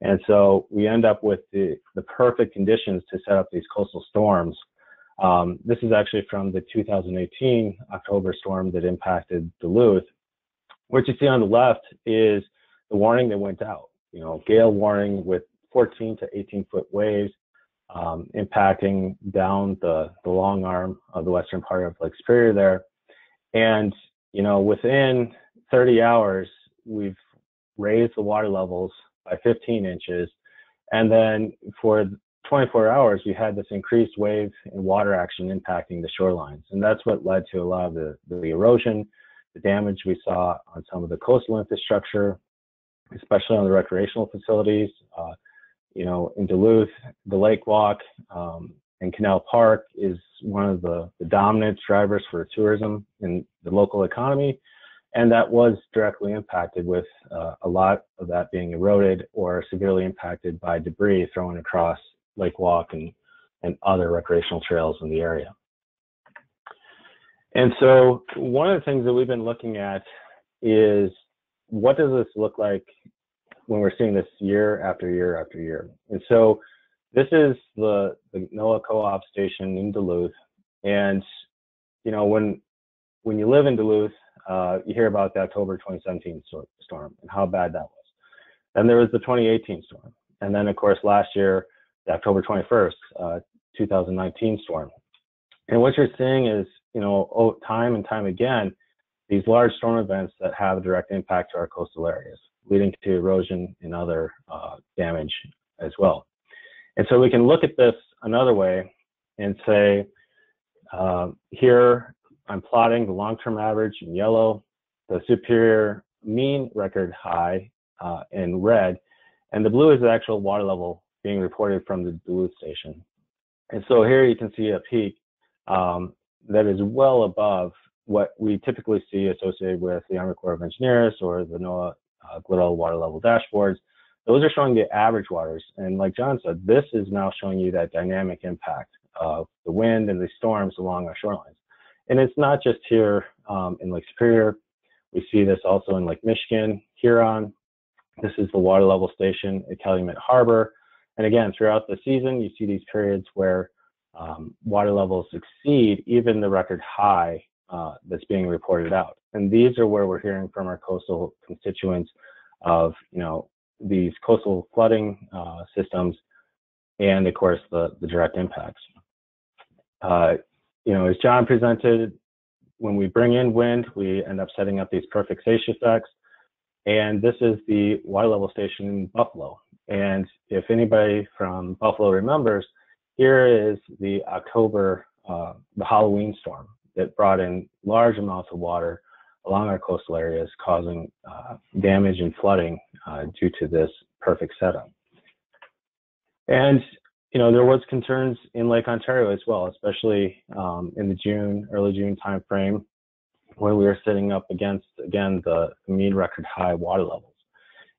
And so we end up with the, the perfect conditions to set up these coastal storms. Um, this is actually from the two thousand eighteen October storm that impacted Duluth. What you see on the left is the warning that went out, you know, gale warning with fourteen to eighteen foot waves um, impacting down the, the long arm of the western part of Lake Superior there. And, you know, within thirty hours, we've raised the water levels by fifteen inches. And then for twenty-four hours, we had this increased wave and water action impacting the shorelines. And that's what led to a lot of the, the erosion, the damage we saw on some of the coastal infrastructure, especially on the recreational facilities. Uh, you know, in Duluth, the Lake Walk um, and Canal Park is one of the, the dominant drivers for tourism in the local economy. And that was directly impacted with uh, a lot of that being eroded or severely impacted by debris thrown across Lake Walk and, and other recreational trails in the area. And so one of the things that we've been looking at is, what does this look like when we're seeing this year after year after year? And so this is the, the NOAA co-op station in Duluth. And, you know, when, when you live in Duluth, uh, you hear about the October twenty seventeen storm and how bad that was. Then there was the twenty eighteen storm. And then, of course, last year, the October twenty-first, uh, two thousand nineteen storm. And what you're seeing is, you know, time and time again, these large storm events that have a direct impact to our coastal areas, leading to erosion and other uh, damage as well. And so we can look at this another way and say, uh, here I'm plotting the long-term average in yellow, the Superior mean record high uh, in red, and the blue is the actual water level being reported from the Duluth station. And so here you can see a peak um, that is well above what we typically see associated with the Army Corps of Engineers or the NOAA uh, GLIDL water level dashboards. Those are showing the average waters. And like John said, this is now showing you that dynamic impact of the wind and the storms along our shorelines. And it's not just here um, in Lake Superior. We see this also in Lake Michigan, Huron. This is the water level station at Calumet Harbor. And again, throughout the season, you see these periods where um, water levels exceed even the record high Uh, that's being reported out. And these are where we're hearing from our coastal constituents of, you know, these coastal flooding uh, systems and, of course, the, the direct impacts. Uh, you know, as John presented, when we bring in wind, we end up setting up these perfect station effects. And this is the water level station in Buffalo. And if anybody from Buffalo remembers, here is the October, uh, the Halloween storm that brought in large amounts of water along our coastal areas, causing uh, damage and flooding uh, due to this perfect setup. And, you know, there was concerns in Lake Ontario as well, especially um, in the June, early June timeframe, when we were sitting up against, again, the mean record high water levels.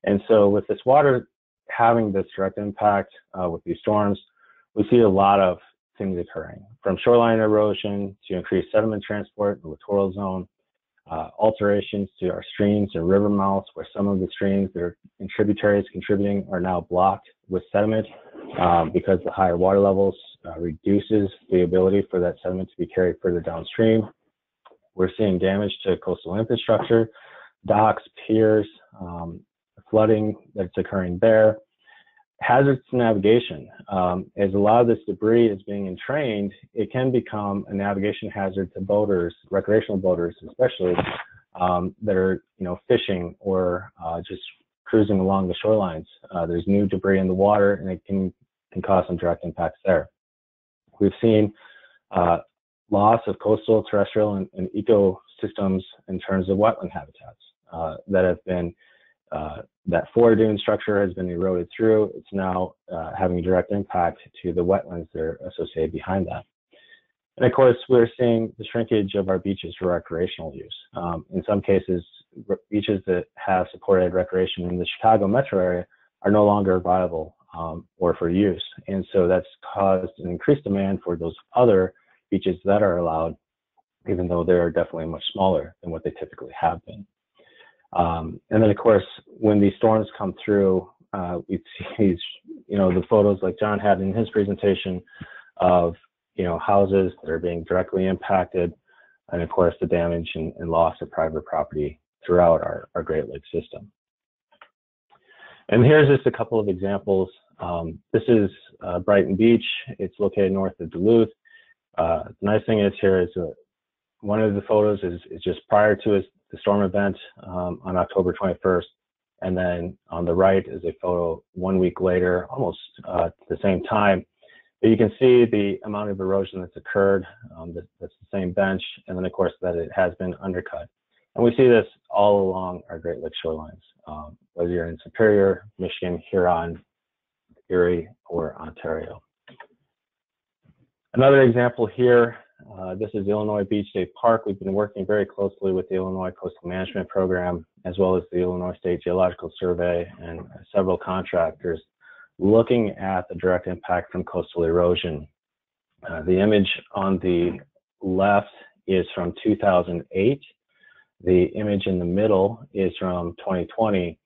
And so with this water having this direct impact uh, with these storms, we see a lot of things occurring, from shoreline erosion to increased sediment transport in the littoral zone, uh, alterations to our streams and river mouths, where some of the streams that are in tributaries contributing are now blocked with sediment um, because the higher water levels uh, reduces the ability for that sediment to be carried further downstream. We're seeing damage to coastal infrastructure, docks, piers, um, flooding that's occurring there. Hazards to navigation. Um, as a lot of this debris is being entrained, it can become a navigation hazard to boaters, recreational boaters especially, um, that are, you know, fishing or uh, just cruising along the shorelines. Uh, there's new debris in the water, and it can, can cause some direct impacts there. We've seen uh, loss of coastal, terrestrial, and, and ecosystems in terms of wetland habitats uh, that have been, uh, that floor dune structure has been eroded through. It's now uh, having a direct impact to the wetlands that are associated behind that. And of course, we're seeing the shrinkage of our beaches for recreational use. Um, in some cases, beaches that have supported recreation in the Chicago metro area are no longer viable um, or for use. And so that's caused an increased demand for those other beaches that are allowed, even though they are definitely much smaller than what they typically have been. Um, and then, of course, when these storms come through, uh, we see these, you know, the photos like John had in his presentation of, you know, houses that are being directly impacted, and of course, the damage and, and loss of private property throughout our, our Great Lakes system. And here's just a couple of examples. Um, this is uh, Brighton Beach. It's located north of Duluth. Uh, the nice thing is here is uh, one of the photos is, is just prior to his, the storm event um, on October twenty-first. And then on the right is a photo one week later, almost uh, at the same time. But you can see the amount of erosion that's occurred. Um, that, that's the same bench. And then, of course, that it has been undercut. And we see this all along our Great Lakes shorelines, um, whether you're in Superior, Michigan, Huron, Erie, or Ontario. Another example here, uh, this is Illinois Beach State Park. We've been working very closely with the Illinois Coastal Management Program, as well as the Illinois State Geological Survey and several contractors, looking at the direct impact from coastal erosion. Uh, the image on the left is from two thousand eight. The image in the middle is from twenty twenty.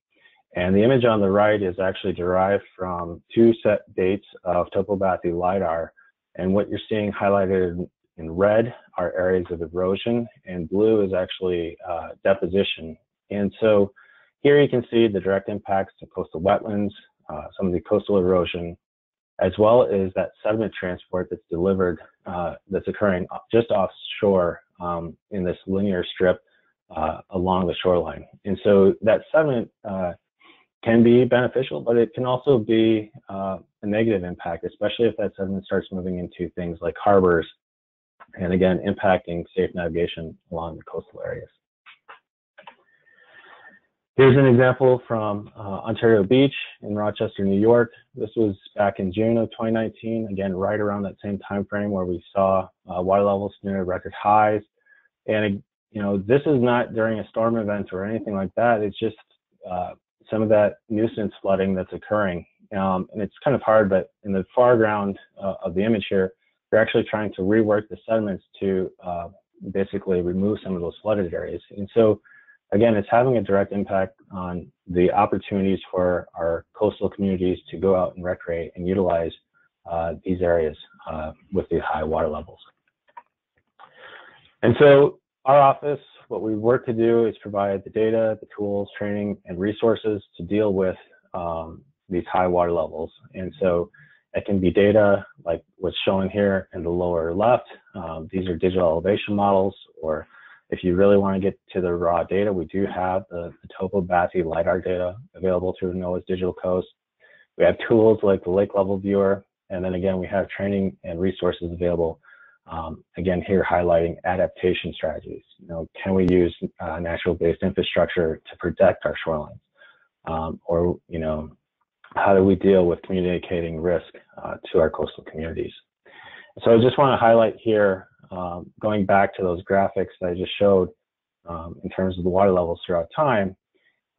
And the image on the right is actually derived from two set dates of topography LIDAR. And what you're seeing highlighted in red are areas of erosion, and blue is actually uh, deposition. And so here you can see the direct impacts to coastal wetlands, uh, some of the coastal erosion, as well as that sediment transport that's delivered, uh, that's occurring just offshore um, in this linear strip Uh, along the shoreline. And so that sediment uh, can be beneficial, but it can also be uh, a negative impact, especially if that sediment starts moving into things like harbors, and again, impacting safe navigation along the coastal areas. Here's an example from uh, Ontario Beach in Rochester, New York. This was back in June of twenty nineteen, again, right around that same time frame where we saw uh, water levels near record highs. And it, you know, this is not during a storm event or anything like that. It's just uh, some of that nuisance flooding that's occurring. Um, and it's kind of hard, but in the foreground uh, of the image here, they're actually trying to rework the sediments to uh, basically remove some of those flooded areas. And so, again, it's having a direct impact on the opportunities for our coastal communities to go out and recreate and utilize uh, these areas uh, with the high water levels. And so, our office, what we work to do is provide the data, the tools, training, and resources to deal with um, these high water levels. And so it can be data like what's shown here in the lower left. Um, these are digital elevation models, or if you really want to get to the raw data, we do have the, the topobathy LIDAR data available through NOAA's Digital Coast. We have tools like the Lake Level Viewer, and then again, we have training and resources available. Um, again, here highlighting adaptation strategies. You know, can we use uh, natural-based infrastructure to protect our shorelines? Um, or, you know, how do we deal with communicating risk uh, to our coastal communities? So I just want to highlight here, um, going back to those graphics that I just showed um, in terms of the water levels throughout time,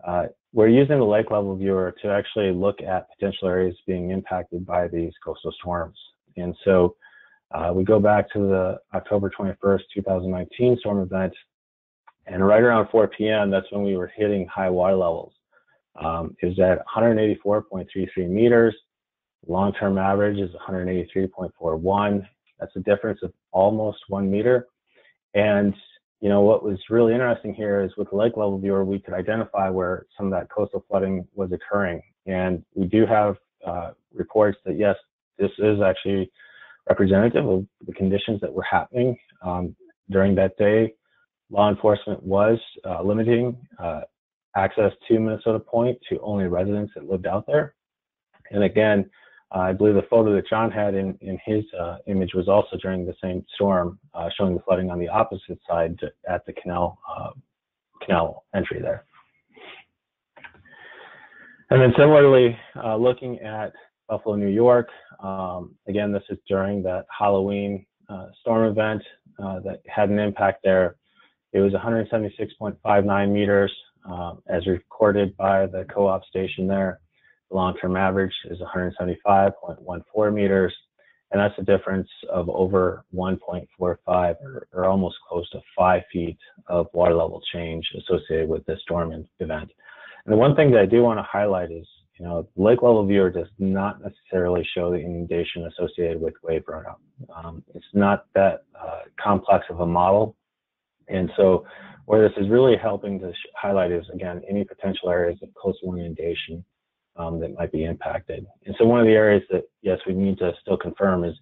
uh, we're using the Lake Level Viewer to actually look at potential areas being impacted by these coastal storms. And so Uh, we go back to the October twenty-first, two thousand nineteen storm event, and right around four P M, that's when we were hitting high water levels. Um, it was at one hundred eighty-four point three three meters. Long-term average is one hundred eighty-three point four one. That's a difference of almost one meter. And, you know, what was really interesting here is with the Lake Level Viewer, we could identify where some of that coastal flooding was occurring. And we do have uh, reports that, yes, this is actually representative of the conditions that were happening um, during that day. Law enforcement was uh, limiting uh, access to Minnesota Point to only residents that lived out there. And again, Uh, I believe the photo that John had in, in his uh, image was also during the same storm, uh, showing the flooding on the opposite side at the canal, uh, canal entry there. And then similarly, uh, looking at Buffalo, New York, um, again, this is during that Halloween uh, storm event uh, that had an impact there. It was one hundred seventy-six point five nine meters um, as recorded by the co-op station there. The long-term average is one hundred seventy-five point one four meters, and that's a difference of over one point four five or, or almost close to five feet of water level change associated with this storm event. And the one thing that I do want to highlight is, you know, Lake Level Viewer does not necessarily show the inundation associated with wave runout. Um, it's not that uh, complex of a model. And so where this is really helping to highlight is, again, any potential areas of coastal inundation um, that might be impacted. And so one of the areas that, yes, we need to still confirm is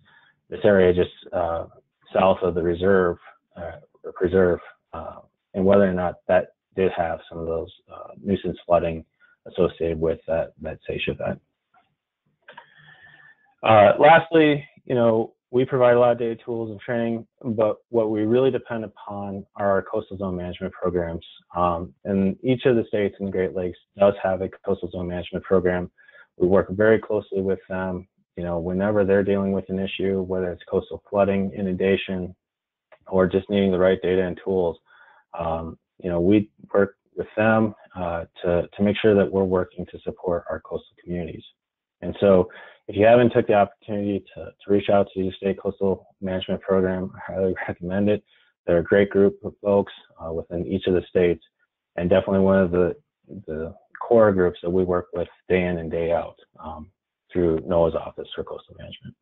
this area just uh, south of the reserve, uh, or preserve, uh, and whether or not that did have some of those uh, nuisance flooding associated with that, that SACE event. Uh, lastly, you know, we provide a lot of data tools and training, but what we really depend upon are our coastal zone management programs. Um, and each of the states in the Great Lakes does have a coastal zone management program. We work very closely with them, you know, whenever they're dealing with an issue, whether it's coastal flooding, inundation, or just needing the right data and tools. Um, you know, we work with them uh, to, to make sure that we're working to support our coastal communities. And so if you haven't took the opportunity to, to reach out to the state coastal management program, I highly recommend it. They're a great group of folks uh, within each of the states, and definitely one of the, the core groups that we work with day in and day out um, through NOAA's Office for Coastal Management.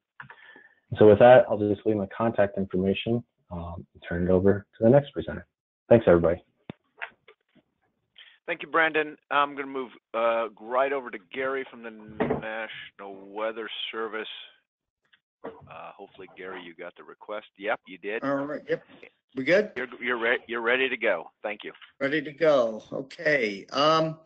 And so with that, I'll just leave my contact information um, and turn it over to the next presenter. Thanks, everybody. Thank you, Brandon. I'm going to move uh, right over to Gary from the National Weather Service. Uh, hopefully, Gary, you got the request. Yep, you did. All right. Yep. We good? You're you're, re you're ready to go. Thank you. Ready to go. Okay. Um,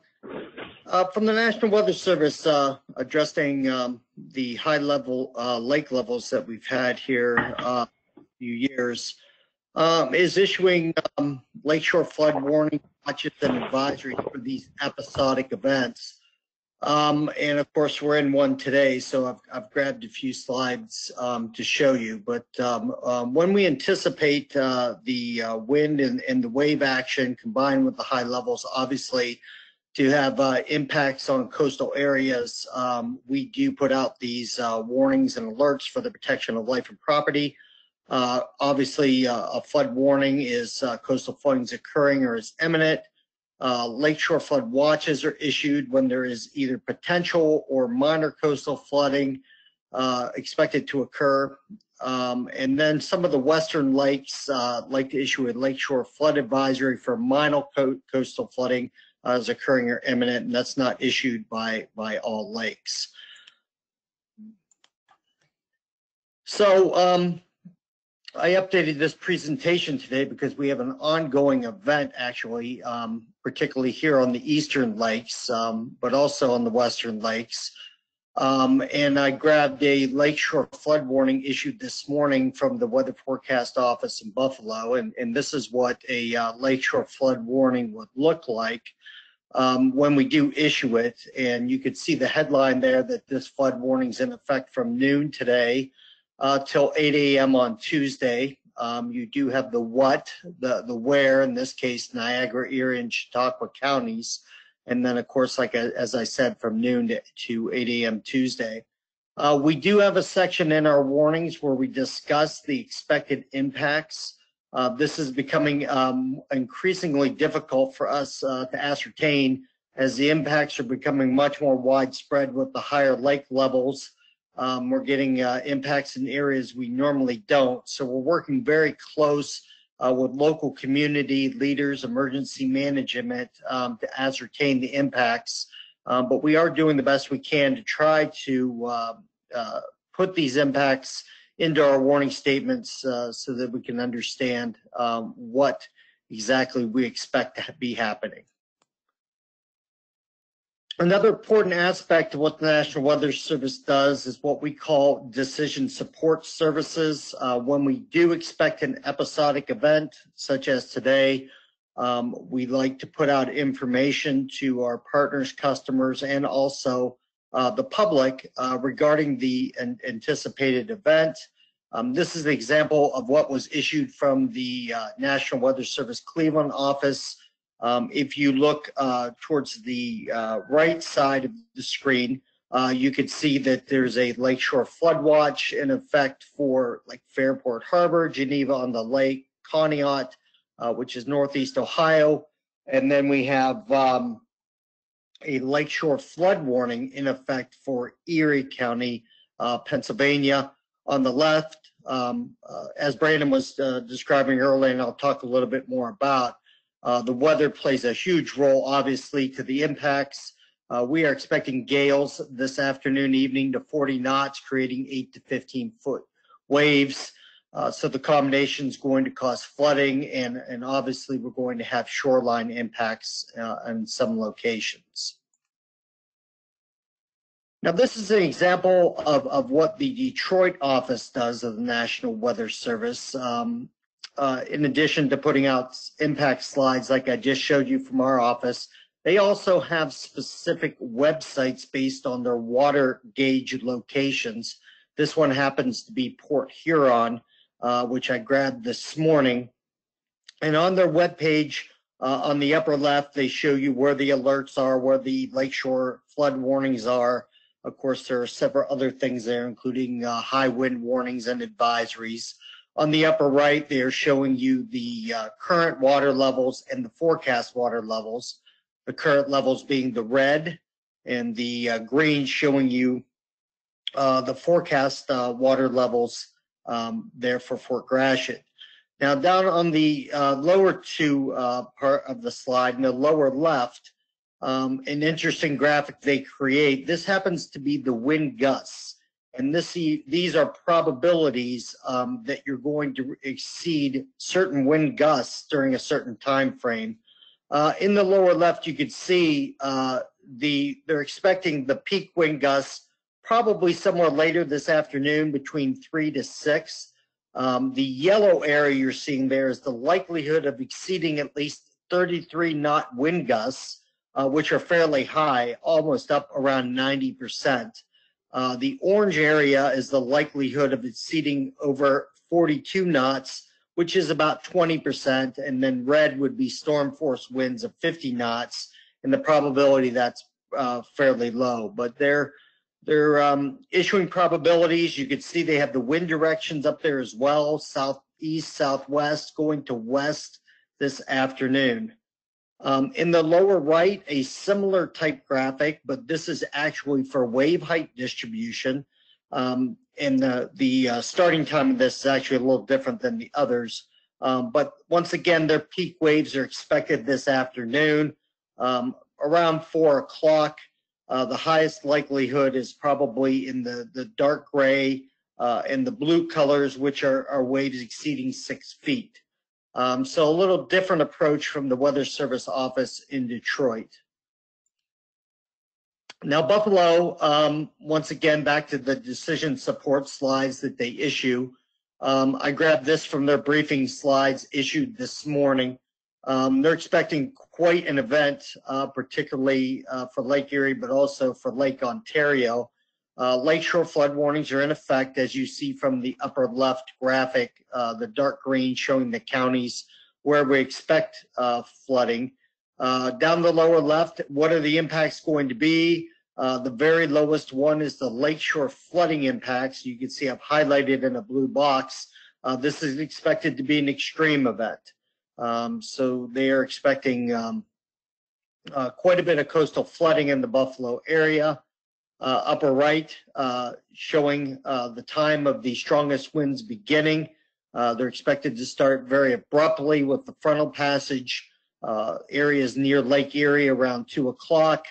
uh, from the National Weather Service, uh, addressing um, the high level uh, lake levels that we've had here uh, a few years. Um, is issuing um, lakeshore flood warning watches and advisories for these episodic events. Um, and of course, we're in one today, so I've, I've grabbed a few slides um, to show you. But um, um, when we anticipate uh, the uh, wind and, and the wave action combined with the high levels, obviously, to have uh, impacts on coastal areas, um, we do put out these uh, warnings and alerts for the protection of life and property. Uh, obviously, uh, a flood warning is uh, coastal flooding is occurring or is imminent. Uh, lakeshore flood watches are issued when there is either potential or minor coastal flooding uh, expected to occur. Um, and then some of the Western lakes uh, like to issue a lakeshore flood advisory for minor co coastal flooding uh, is occurring or imminent, and that's not issued by, by all lakes. So, um, I updated this presentation today because we have an ongoing event, actually, um, particularly here on the Eastern Lakes, um, but also on the Western Lakes. Um, and I grabbed a lakeshore flood warning issued this morning from the Weather Forecast Office in Buffalo, and, and this is what a uh, lakeshore flood warning would look like um, when we do issue it. And you could see the headline there that this flood warning is in effect from noon today Uh, till eight A M on Tuesday. Um, you do have the what, the, the where, in this case, Niagara, Erie, and Chautauqua counties. And then, of course, like I, as I said, from noon to, to eight A M Tuesday. Uh, we do have a section in our warnings where we discuss the expected impacts. Uh, this is becoming um, increasingly difficult for us uh, to ascertain as the impacts are becoming much more widespread with the higher lake levels. Um, we're getting uh, impacts in areas we normally don't. So we're working very close uh, with local community leaders, emergency management um, to ascertain the impacts. Um, but we are doing the best we can to try to uh, uh, put these impacts into our warning statements uh, so that we can understand um, what exactly we expect to be happening. Another important aspect of what the National Weather Service does is what we call decision support services. Uh, when we do expect an episodic event, such as today, um, we like to put out information to our partners, customers, and also uh, the public uh, regarding the an anticipated event. Um, this is an example of what was issued from the uh, National Weather Service Cleveland office. Um, if you look uh, towards the uh, right side of the screen, uh, you could see that there's a lakeshore flood watch in effect for like Fairport Harbor, Geneva on the Lake, Conneaut, uh, which is northeast Ohio. And then we have um, a lakeshore flood warning in effect for Erie County, uh, Pennsylvania. On the left, um, uh, as Brandon was uh, describing earlier, and I'll talk a little bit more about, Uh, the weather plays a huge role, obviously, to the impacts. Uh, we are expecting gales this afternoon, evening to forty knots, creating eight to fifteen foot waves. Uh, so the combination is going to cause flooding, and, and obviously we're going to have shoreline impacts uh, in some locations. Now, this is an example of, of what the Detroit office does of the National Weather Service. Um, Uh, in addition to putting out impact slides like I just showed you from our office, they also have specific websites based on their water gauge locations. This one happens to be Port Huron, uh, which I grabbed this morning. And on their webpage, uh, on the upper left, they show you where the alerts are, where the lakeshore flood warnings are. Of course, there are several other things there, including uh, high wind warnings and advisories. On the upper right, they're showing you the uh, current water levels and the forecast water levels, the current levels being the red and the uh, green showing you uh, the forecast uh, water levels um, there for Fort Gratiot. Now, down on the uh, lower two uh, part of the slide, in the lower left, um, an interesting graphic they create. This happens to be the wind gusts. And this, these are probabilities um, that you're going to exceed certain wind gusts during a certain time frame. Uh, in the lower left, you could see uh, the they're expecting the peak wind gusts probably somewhere later this afternoon between three to six. Um, the yellow area you're seeing there is the likelihood of exceeding at least thirty-three knot wind gusts, uh, which are fairly high, almost up around ninety percent. Uh, the orange area is the likelihood of exceeding over forty-two knots, which is about twenty percent, and then red would be storm force winds of fifty knots, and the probability that's uh, fairly low. But they're, they're um, issuing probabilities. You can see they have the wind directions up there as well, southeast, southwest, going to west this afternoon. Um, in the lower right, a similar type graphic, but this is actually for wave height distribution. Um, and the, the uh, starting time of this is actually a little different than the others. Um, but once again, their peak waves are expected this afternoon. Um, around four o'clock, uh, the highest likelihood is probably in the, the dark gray uh, and the blue colors, which are, are waves exceeding six feet. Um, so a little different approach from the Weather Service office in Detroit. Now Buffalo, um, once again, back to the decision support slides that they issue. Um, I grabbed this from their briefing slides issued this morning. Um, they're expecting quite an event, uh, particularly uh, for Lake Erie, but also for Lake Ontario. Uh, lakeshore flood warnings are in effect, as you see from the upper left graphic, uh, the dark green showing the counties where we expect uh, flooding. Uh, down the lower left, what are the impacts going to be? Uh, the very lowest one is the lakeshore flooding impacts. You can see I've highlighted in a blue box. Uh, this is expected to be an extreme event. Um, so they are expecting um, uh, quite a bit of coastal flooding in the Buffalo area. Uh, upper right, uh, showing uh, the time of the strongest winds beginning. Uh, they're expected to start very abruptly with the frontal passage. Uh, areas near Lake Erie around two o'clock.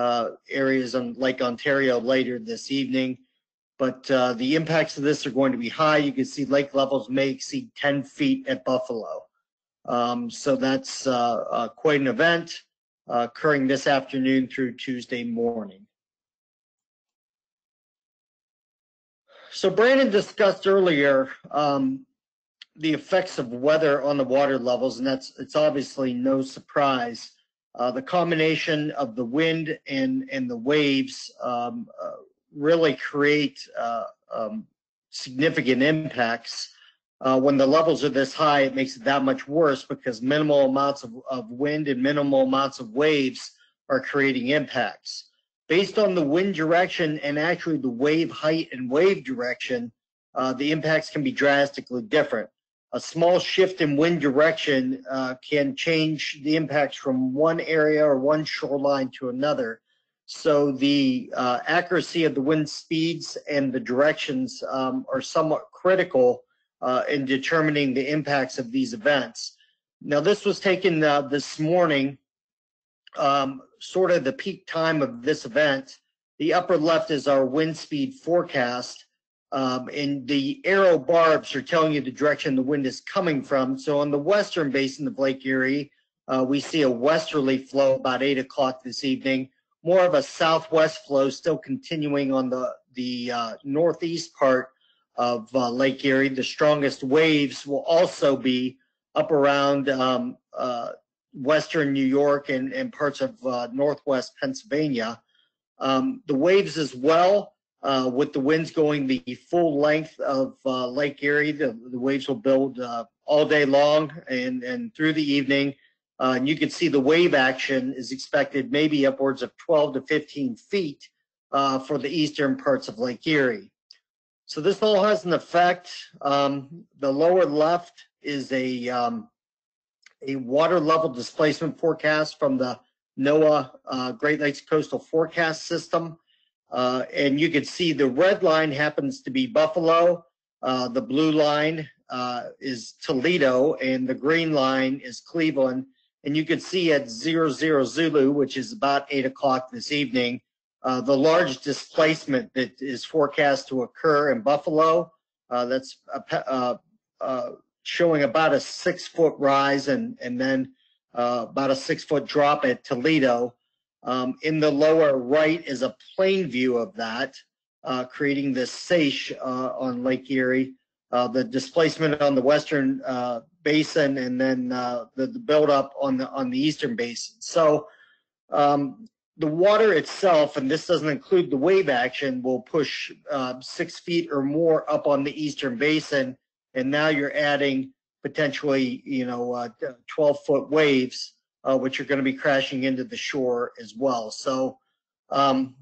Uh, areas on Lake Ontario later this evening. But uh, the impacts of this are going to be high. You can see lake levels may exceed ten feet at Buffalo. Um, so that's uh, uh, quite an event. uh, occurring this afternoon through Tuesday morning. So Brandon discussed earlier um, the effects of weather on the water levels, and that's it's obviously no surprise. Uh, the combination of the wind and, and the waves um, uh, really create uh, um, significant impacts. Uh, when the levels are this high, it makes it that much worse because minimal amounts of, of wind and minimal amounts of waves are creating impacts. Based on the wind direction and actually the wave height and wave direction, uh, the impacts can be drastically different. A small shift in wind direction uh, can change the impacts from one area or one shoreline to another. So the uh, accuracy of the wind speeds and the directions um, are somewhat critical uh, in determining the impacts of these events. Now, this was taken uh, this morning. Um, sort of the peak time of this event. The upper left is our wind speed forecast, um, and the arrow barbs are telling you the direction the wind is coming from. So on the western basin of Lake Erie, uh, we see a westerly flow about eight o'clock this evening, more of a southwest flow still continuing on the, the uh, northeast part of uh, Lake Erie. The strongest waves will also be up around um, uh, Western New York and, and parts of uh, Northwest Pennsylvania. Um, the waves as well, uh, with the winds going the full length of uh, Lake Erie, the, the waves will build uh, all day long and, and through the evening. Uh, and you can see the wave action is expected maybe upwards of twelve to fifteen feet uh, for the eastern parts of Lake Erie. So this all has an effect. Um, the lower left is a um, a water level displacement forecast from the NOAA uh, Great Lakes Coastal Forecast System. Uh, and you can see the red line happens to be Buffalo, uh, the blue line uh, is Toledo, and the green line is Cleveland. And you can see at zero zero Zulu, which is about eight o'clock this evening, uh, the large displacement that is forecast to occur in Buffalo. Uh, that's a, uh, uh, showing about a six foot rise and, and then uh, about a six foot drop at Toledo. Um, in the lower right is a plain view of that, uh, creating this seiche uh, on Lake Erie. Uh, the displacement on the western uh, basin and then uh, the, the buildup on the, on the eastern basin. So um, the water itself, and this doesn't include the wave action, will push uh, six feet or more up on the eastern basin. And now you're adding potentially, you know, uh, twelve foot waves, uh, which are going to be crashing into the shore as well. So um,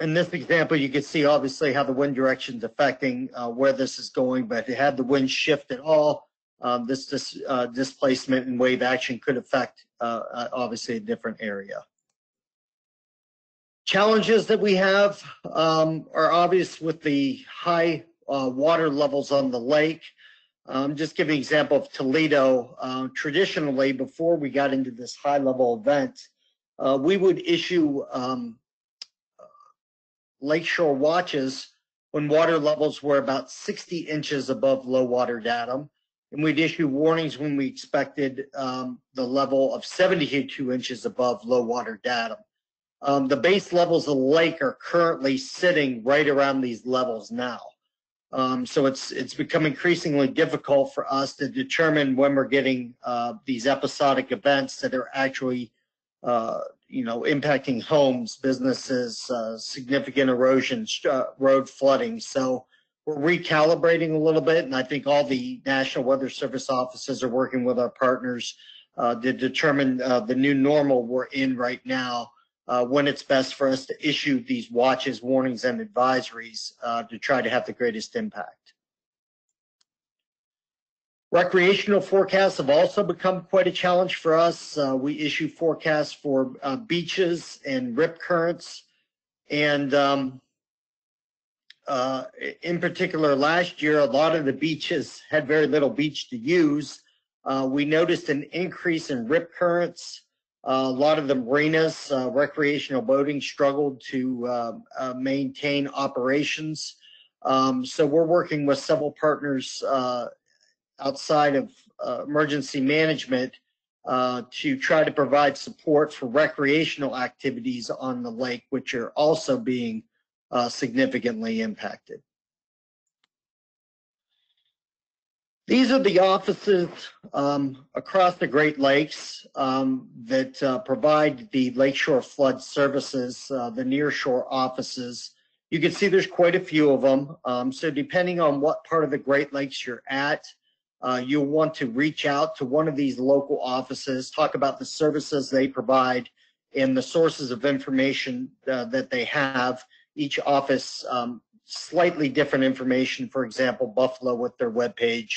in this example, you can see obviously how the wind direction is affecting uh, where this is going. But if had the wind shift at all, um, this dis uh, displacement and wave action could affect uh, uh, obviously a different area. Challenges that we have um, are obvious with the high Uh, water levels on the lake. Um, just give an example of Toledo. Uh, traditionally, before we got into this high level event, uh, we would issue um, lakeshore watches when water levels were about sixty inches above low water datum. And we'd issue warnings when we expected um, the level of seventy-two inches above low water datum. Um, the base levels of the lake are currently sitting right around these levels now. Um, so it's it's become increasingly difficult for us to determine when we're getting uh, these episodic events that are actually, uh, you know, impacting homes, businesses, uh, significant erosion, uh, road flooding. So we're recalibrating a little bit, and I think all the National Weather Service offices are working with our partners uh, to determine uh, the new normal we're in right now. Uh, when it's best for us to issue these watches, warnings, and advisories uh, to try to have the greatest impact. Recreational forecasts have also become quite a challenge for us. Uh, we issue forecasts for uh, beaches and rip currents. And um, uh, in particular, last year, a lot of the beaches had very little beach to use. Uh, we noticed an increase in rip currents. Uh, a lot of the marinas, uh, recreational boating struggled to uh, uh, maintain operations. Um, so we're working with several partners uh, outside of uh, emergency management uh, to try to provide support for recreational activities on the lake, which are also being uh, significantly impacted. These are the offices um, across the Great Lakes um, that uh, provide the lakeshore flood services, uh, the nearshore offices. You can see there's quite a few of them. Um, so depending on what part of the Great Lakes you're at, uh, you'll want to reach out to one of these local offices, talk about the services they provide and the sources of information uh, that they have. Each office um, slightly different information, for example, Buffalo with their webpage.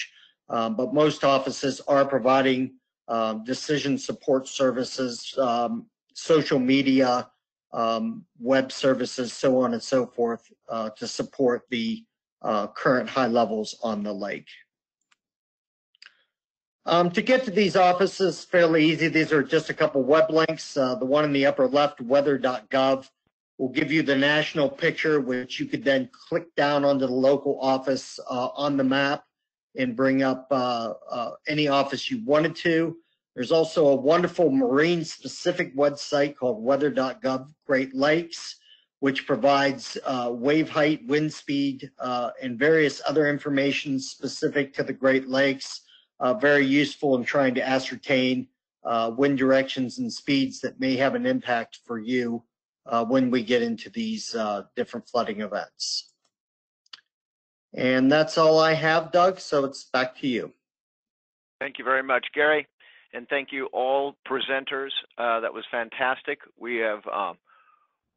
Um, but most offices are providing uh, decision support services, um, social media, um, web services, so on and so forth, uh, to support the uh, current high levels on the lake. Um, to get to these offices, fairly easy. These are just a couple web links. Uh, the one in the upper left, weather dot gov, will give you the national picture, which you could then click down onto the local office uh, on the map and bring up uh, uh, any office you wanted to. There's also a wonderful marine specific website called weather dot gov Great Lakes, which provides uh, wave height, wind speed, uh, and various other information specific to the Great Lakes. Uh, very useful in trying to ascertain uh, wind directions and speeds that may have an impact for you uh, when we get into these uh, different flooding events. And that's all I have, Doug, so it's back to you. Thank you very much, Gary, and thank you all presenters. Uh, that was fantastic. We have um,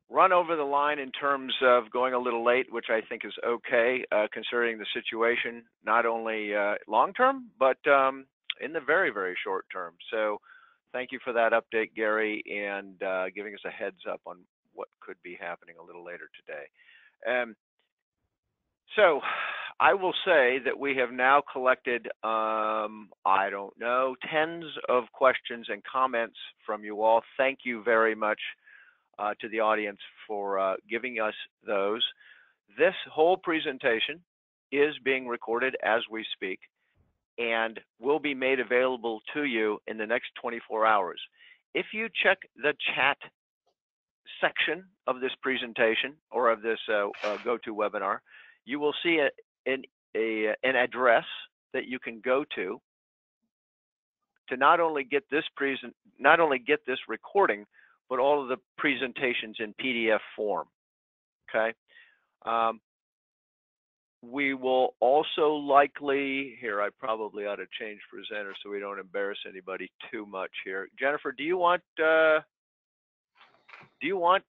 run over the line in terms of going a little late, which I think is okay, uh, considering the situation, not only uh, long-term, but um, in the very, very short term. So thank you for that update, Gary, and uh, giving us a heads up on what could be happening a little later today. Um, So I will say that we have now collected, um, I don't know, tens of questions and comments from you all. Thank you very much uh, to the audience for uh, giving us those. This whole presentation is being recorded as we speak and will be made available to you in the next twenty-four hours. If you check the chat section of this presentation or of this uh, uh, GoToWebinar, you will see a, an, a, an address that you can go to to not only get this present, not only get this recording, but all of the presentations in P D F form. Okay. Um, we will also likely here. I probably ought to change presenter so we don't embarrass anybody too much here. Jennifer, do you want? Uh, do you want?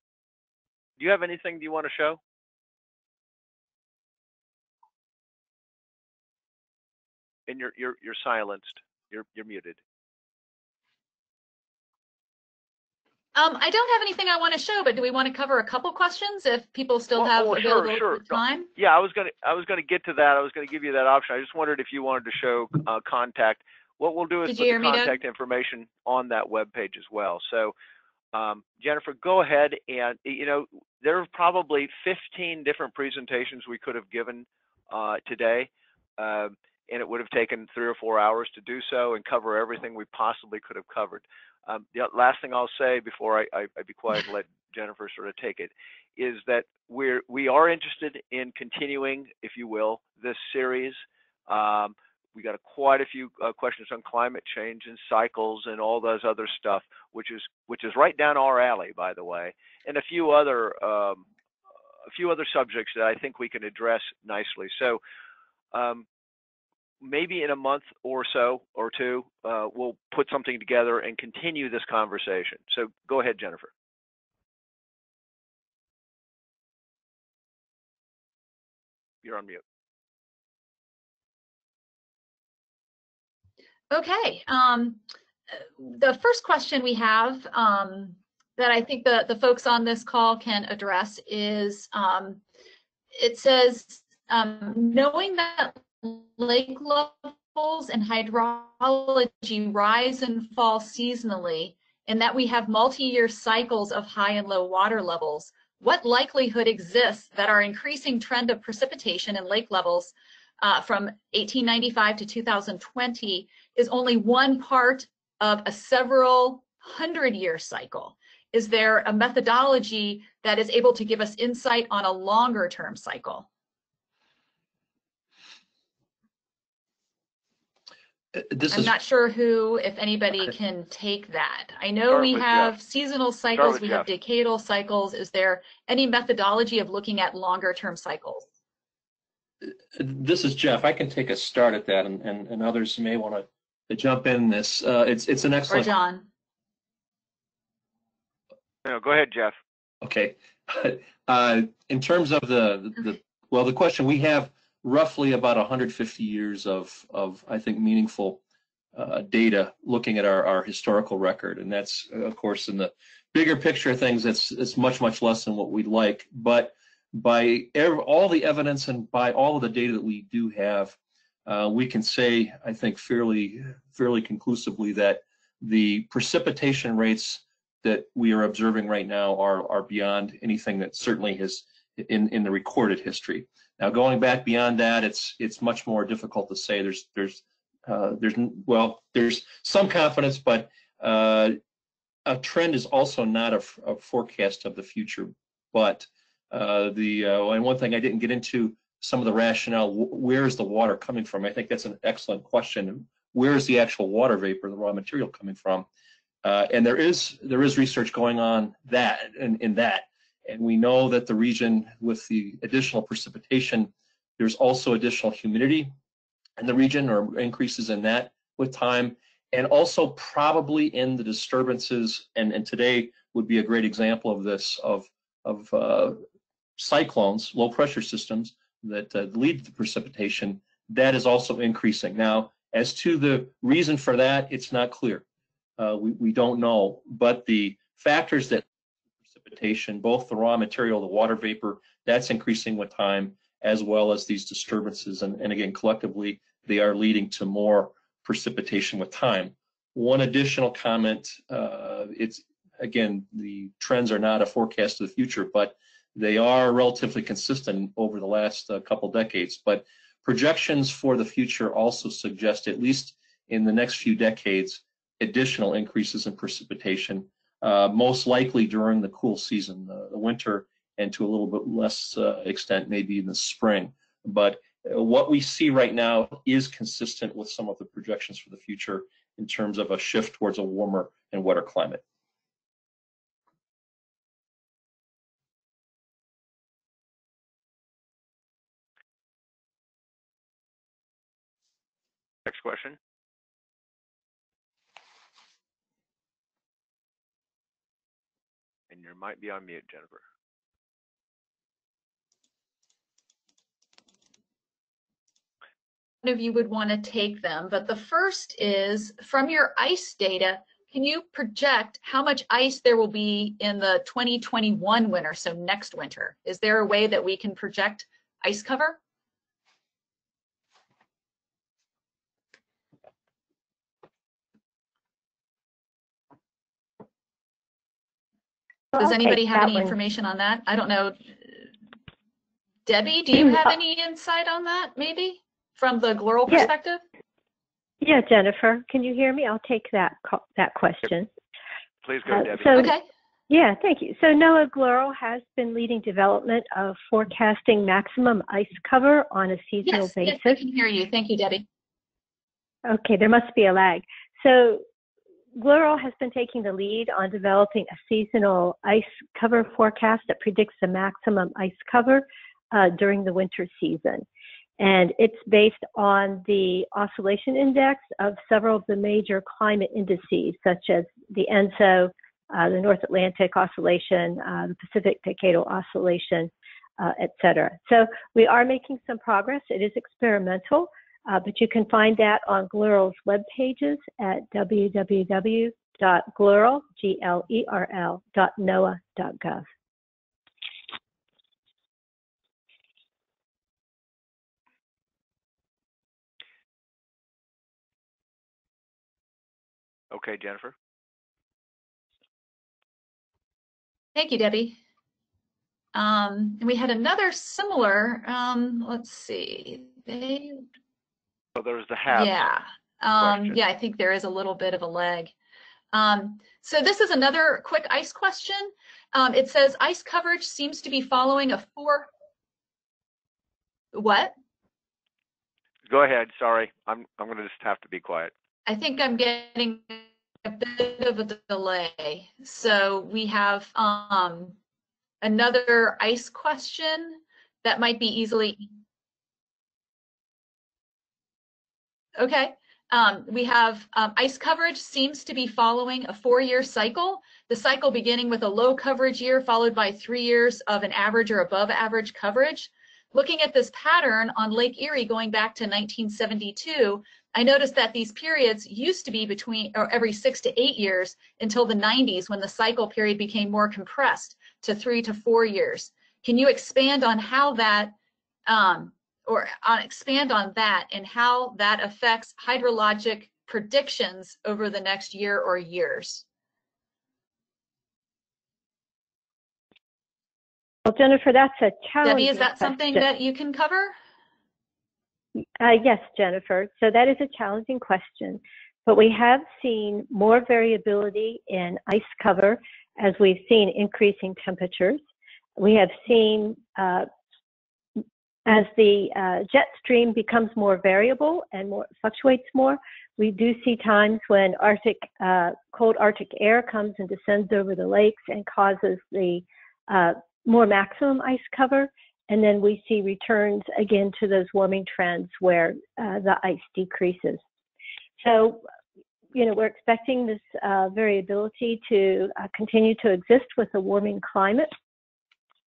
Do you have anything you want to show? And you're you're you're silenced. You're you're muted. Um, I don't have anything I want to show, but do we want to cover a couple questions if people still have oh, oh, sure, available sure. time? Yeah, I was gonna I was gonna get to that. I was gonna give you that option. I just wondered if you wanted to show uh, contact. What we'll do is Did put the contact information on that webpage as well. So, um, Jennifer, go ahead and you know there are probably fifteen different presentations we could have given uh, today. Uh, and it would have taken three or four hours to do so and cover everything we possibly could have covered. Um, the last thing I'll say before I, I, I be quiet and let Jennifer sort of take it is that we're, we are interested in continuing, if you will, this series. Um, we got a, quite a few uh, questions on climate change and cycles and all those other stuff, which is, which is right down our alley, by the way, and a few other, um, a few other subjects that I think we can address nicely. So, um, maybe in a month or so or two, uh, we'll put something together and continue this conversation. So go ahead, Jennifer. You're on mute. Okay. Um, the first question we have um, that I think the, the folks on this call can address is, um, it says, um, knowing that lake levels and hydrology rise and fall seasonally, and that we have multi-year cycles of high and low water levels, what likelihood exists that our increasing trend of precipitation in lake levels uh, from eighteen ninety-five to two thousand twenty is only one part of a several hundred year cycle? Is there a methodology that is able to give us insight on a longer term cycle? This I'm is, not sure who, if anybody, okay. can take that. I know we have Jeff. seasonal cycles, we Jeff. have decadal cycles. Is there any methodology of looking at longer term cycles? This is Jeff. I can take a start at that, and, and, and others may want to jump in this. Uh, it's, it's an excellent... Or John. No, go ahead, Jeff. Okay. Uh, in terms of the, the, the, well, the question we have, roughly about one hundred fifty years of, of I think, meaningful uh, data looking at our, our historical record. And that's, of course, in the bigger picture of things, it's, it's much, much less than what we'd like. But by ev all the evidence and by all of the data that we do have, uh, we can say, I think, fairly, fairly conclusively that the precipitation rates that we are observing right now are, are beyond anything that certainly has in, in the recorded history. Now, going back beyond that, it's it's much more difficult to say. There's there's uh, there's well there's some confidence, but uh, a trend is also not a, a forecast of the future. But uh, the uh, and one thing I didn't get into, some of the rationale. Where is the water coming from? I think that's an excellent question. Where is the actual water vapor, the raw material, coming from? Uh, and there is there is research going on that in, in that. And we know that the region, with the additional precipitation, there's also additional humidity in the region, or increases in that with time, and also probably in the disturbances. And, and today would be a great example of this, of, of uh, cyclones, low pressure systems that uh, lead to precipitation. That is also increasing. Now, as to the reason for that, it's not clear. Uh, we, we don't know, but the factors that both the raw material, the water vapor, that's increasing with time, as well as these disturbances. And, and again, collectively, they are leading to more precipitation with time. One additional comment, uh, it's, again, the trends are not a forecast of the future, but they are relatively consistent over the last uh, couple decades. But projections for the future also suggest, at least in the next few decades, additional increases in precipitation. Uh, most likely during the cool season, the, the winter, and to a little bit less uh, extent, maybe in the spring. But uh, what we see right now is consistent with some of the projections for the future in terms of a shift towards a warmer and wetter climate. Next question. You might be on mute, Jennifer. One of you would want to take them, but the first is, from your ice data, can you project how much ice there will be in the twenty twenty-one winter, so next winter? Is there a way that we can project ice cover? Does anybody have any information on that? I don't know. Debbie, do you have any insight on that, maybe, from the Gloral yeah. perspective? Yeah, Jennifer, can you hear me? I'll take that that question. Please go, uh, Debbie. So, okay. Yeah, thank you. So NOAA Gloral has been leading development of forecasting maximum ice cover on a seasonal yes, basis. Yes, I can hear you. Thank you, Debbie. Okay, there must be a lag. So Gloral has been taking the lead on developing a seasonal ice cover forecast that predicts the maximum ice cover uh, during the winter season. And it's based on the oscillation index of several of the major climate indices, such as the ENSO, uh, the North Atlantic Oscillation, uh, the Pacific Decadal Oscillation, uh, et cetera. So we are making some progress. It is experimental. Uh, but you can find that on Gloral's web pages at w w w dot gloral dot N O A A dot gov. Okay, Jennifer. Thank you, Debbie. Um, and we had another similar. Um, let's see. They. So there's the HAB. Yeah. Um, yeah, I think there is a little bit of a lag. Um, so this is another quick ice question. Um, it says ice coverage seems to be following a four. What? Go ahead. Sorry, I'm I'm going to just have to be quiet. I think I'm getting a bit of a delay. So we have um, another ice question that might be easily. Okay. Um, we have um, ice coverage seems to be following a four-year cycle, the cycle beginning with a low coverage year followed by three years of an average or above average coverage. Looking at this pattern on Lake Erie going back to nineteen seventy-two, I noticed that these periods used to be between or every six to eight years until the nineties when the cycle period became more compressed to three to four years. Can you expand on how that um, or on, expand on that and how that affects hydrologic predictions over the next year or years? Well, Jennifer, that's a challenge. Debbie, is that question. Something that you can cover? Uh, yes, Jennifer. So that is a challenging question, but we have seen more variability in ice cover as we've seen increasing temperatures. We have seen uh, As the uh, jet stream becomes more variable and more fluctuates more, we do see times when Arctic, uh, cold Arctic air comes and descends over the lakes and causes the uh, more maximum ice cover. And then we see returns again to those warming trends where uh, the ice decreases. So, you know, we're expecting this uh, variability to uh, continue to exist with a warming climate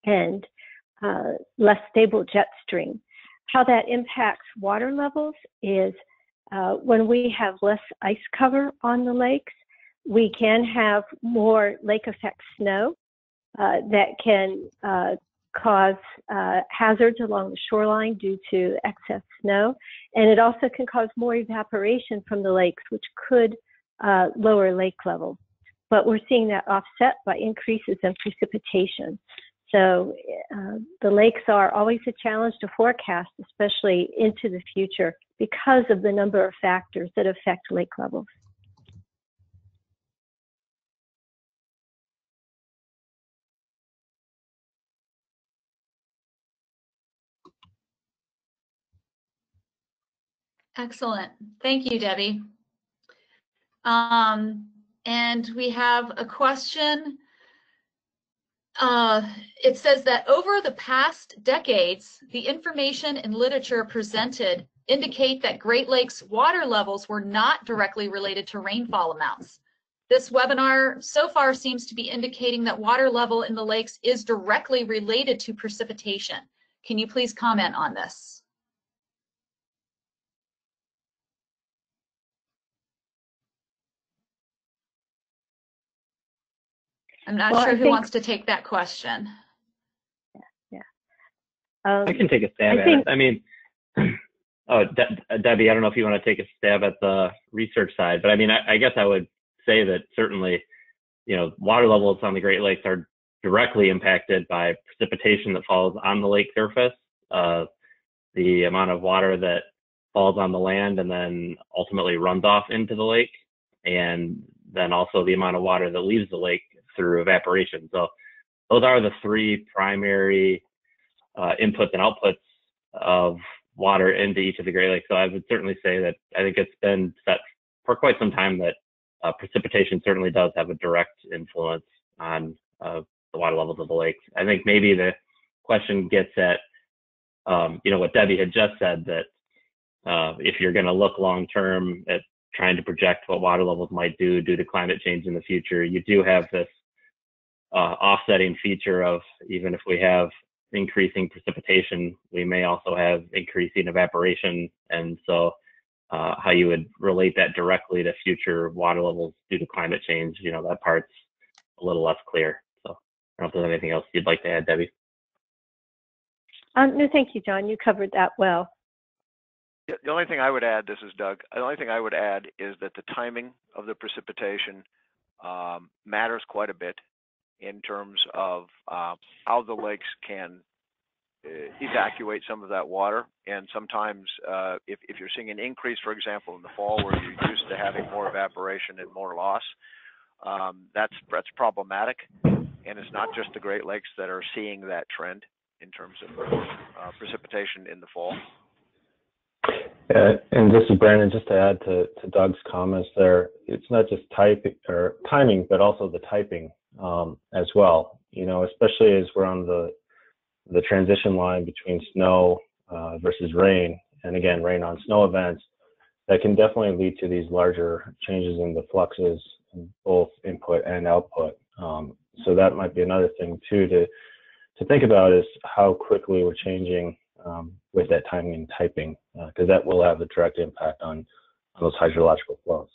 and Uh, less stable jet stream. How that impacts water levels is uh, when we have less ice cover on the lakes, we can have more lake effect snow uh, that can uh, cause uh, hazards along the shoreline due to excess snow. And it also can cause more evaporation from the lakes, which could uh, lower lake levels. But we're seeing that offset by increases in precipitation. So uh, the lakes are always a challenge to forecast, especially into the future, because of the number of factors that affect lake levels. Excellent. Thank you, Debbie. Um, and we have a question. Uh, it says that over the past decades, the information and literature presented indicate that Great Lakes water levels were not directly related to rainfall amounts. This webinar so far seems to be indicating that water level in the lakes is directly related to precipitation. Can you please comment on this? I'm not well, sure I who think, wants to take that question. Yeah, yeah. Um, I can take a stab I at think, it. I mean, oh, De Debbie, I don't know if you want to take a stab at the research side, but I mean, I, I guess I would say that certainly, you know, water levels on the Great Lakes are directly impacted by precipitation that falls on the lake surface, uh, the amount of water that falls on the land and then ultimately runs off into the lake, and then also the amount of water that leaves the lake through evaporation. So those are the three primary uh, inputs and outputs of water into each of the Great Lakes. So I would certainly say that I think it's been set for quite some time that uh, precipitation certainly does have a direct influence on uh, the water levels of the lakes. I think maybe the question gets at, um, you know, what Debbie had just said, that uh, if you're going to look long term at trying to project what water levels might do due to climate change in the future, you do have this Uh, offsetting feature of, even if we have increasing precipitation, we may also have increasing evaporation, and so uh, how you would relate that directly to future water levels due to climate change, you know, that part's a little less clear. So I don't know if there's anything else you'd like to add, Debbie. Um, no, thank you, John. You covered that well. The only thing I would add, this is Doug, the only thing I would add is that the timing of the precipitation um, matters quite a bit in terms of uh, how the lakes can evacuate some of that water. And sometimes uh, if, if you're seeing an increase, for example, in the fall where you're used to having more evaporation and more loss, um, that's, that's problematic. And it's not just the Great Lakes that are seeing that trend in terms of uh, precipitation in the fall. Uh, and this is Brandon, just to add to, to Doug's comments there, it's not just type or timing, but also the typing um, as well, you know, especially as we're on the the transition line between snow uh, versus rain, and again, rain on snow events, that can definitely lead to these larger changes in the fluxes, both input and output. Um, so that might be another thing too to to think about, is how quickly we're changing um, with that timing and typing, because uh, that will have a direct impact on, on those hydrological flows.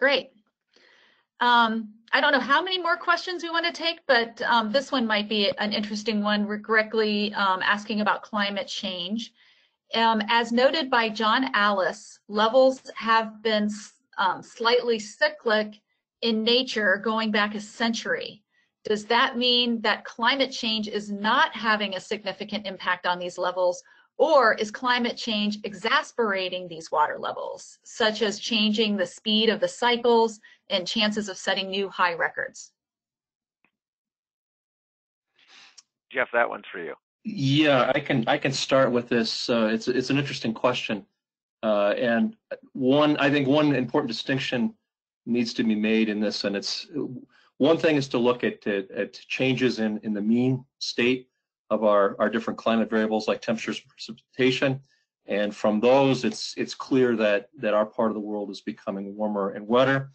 Great. Um, I don't know how many more questions we want to take, but um, this one might be an interesting one. We're directly um, asking about climate change. Um, as noted by John Allis, levels have been um, slightly cyclic in nature going back a century. Does that mean that climate change is not having a significant impact on these levels? Or is climate change exacerbating these water levels, such as changing the speed of the cycles and chances of setting new high records? Jeff, that one's for you. Yeah, I can I can start with this. Uh, it's it's an interesting question, uh, and one I think one important distinction needs to be made in this, and it's one thing is to look at at, at changes in in the mean state of our, our different climate variables like temperatures and precipitation. And from those, it's it's clear that, that our part of the world is becoming warmer and wetter.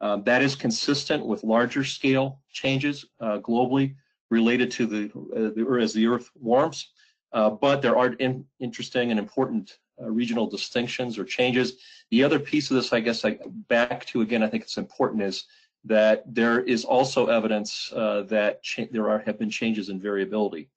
Um, that is consistent with larger scale changes uh, globally related to the, uh, the as the Earth warms. Uh, but there are in, interesting and important uh, regional distinctions or changes. The other piece of this, I guess, I back to again, I think it's important, is that there is also evidence uh, that there are have been changes in variability.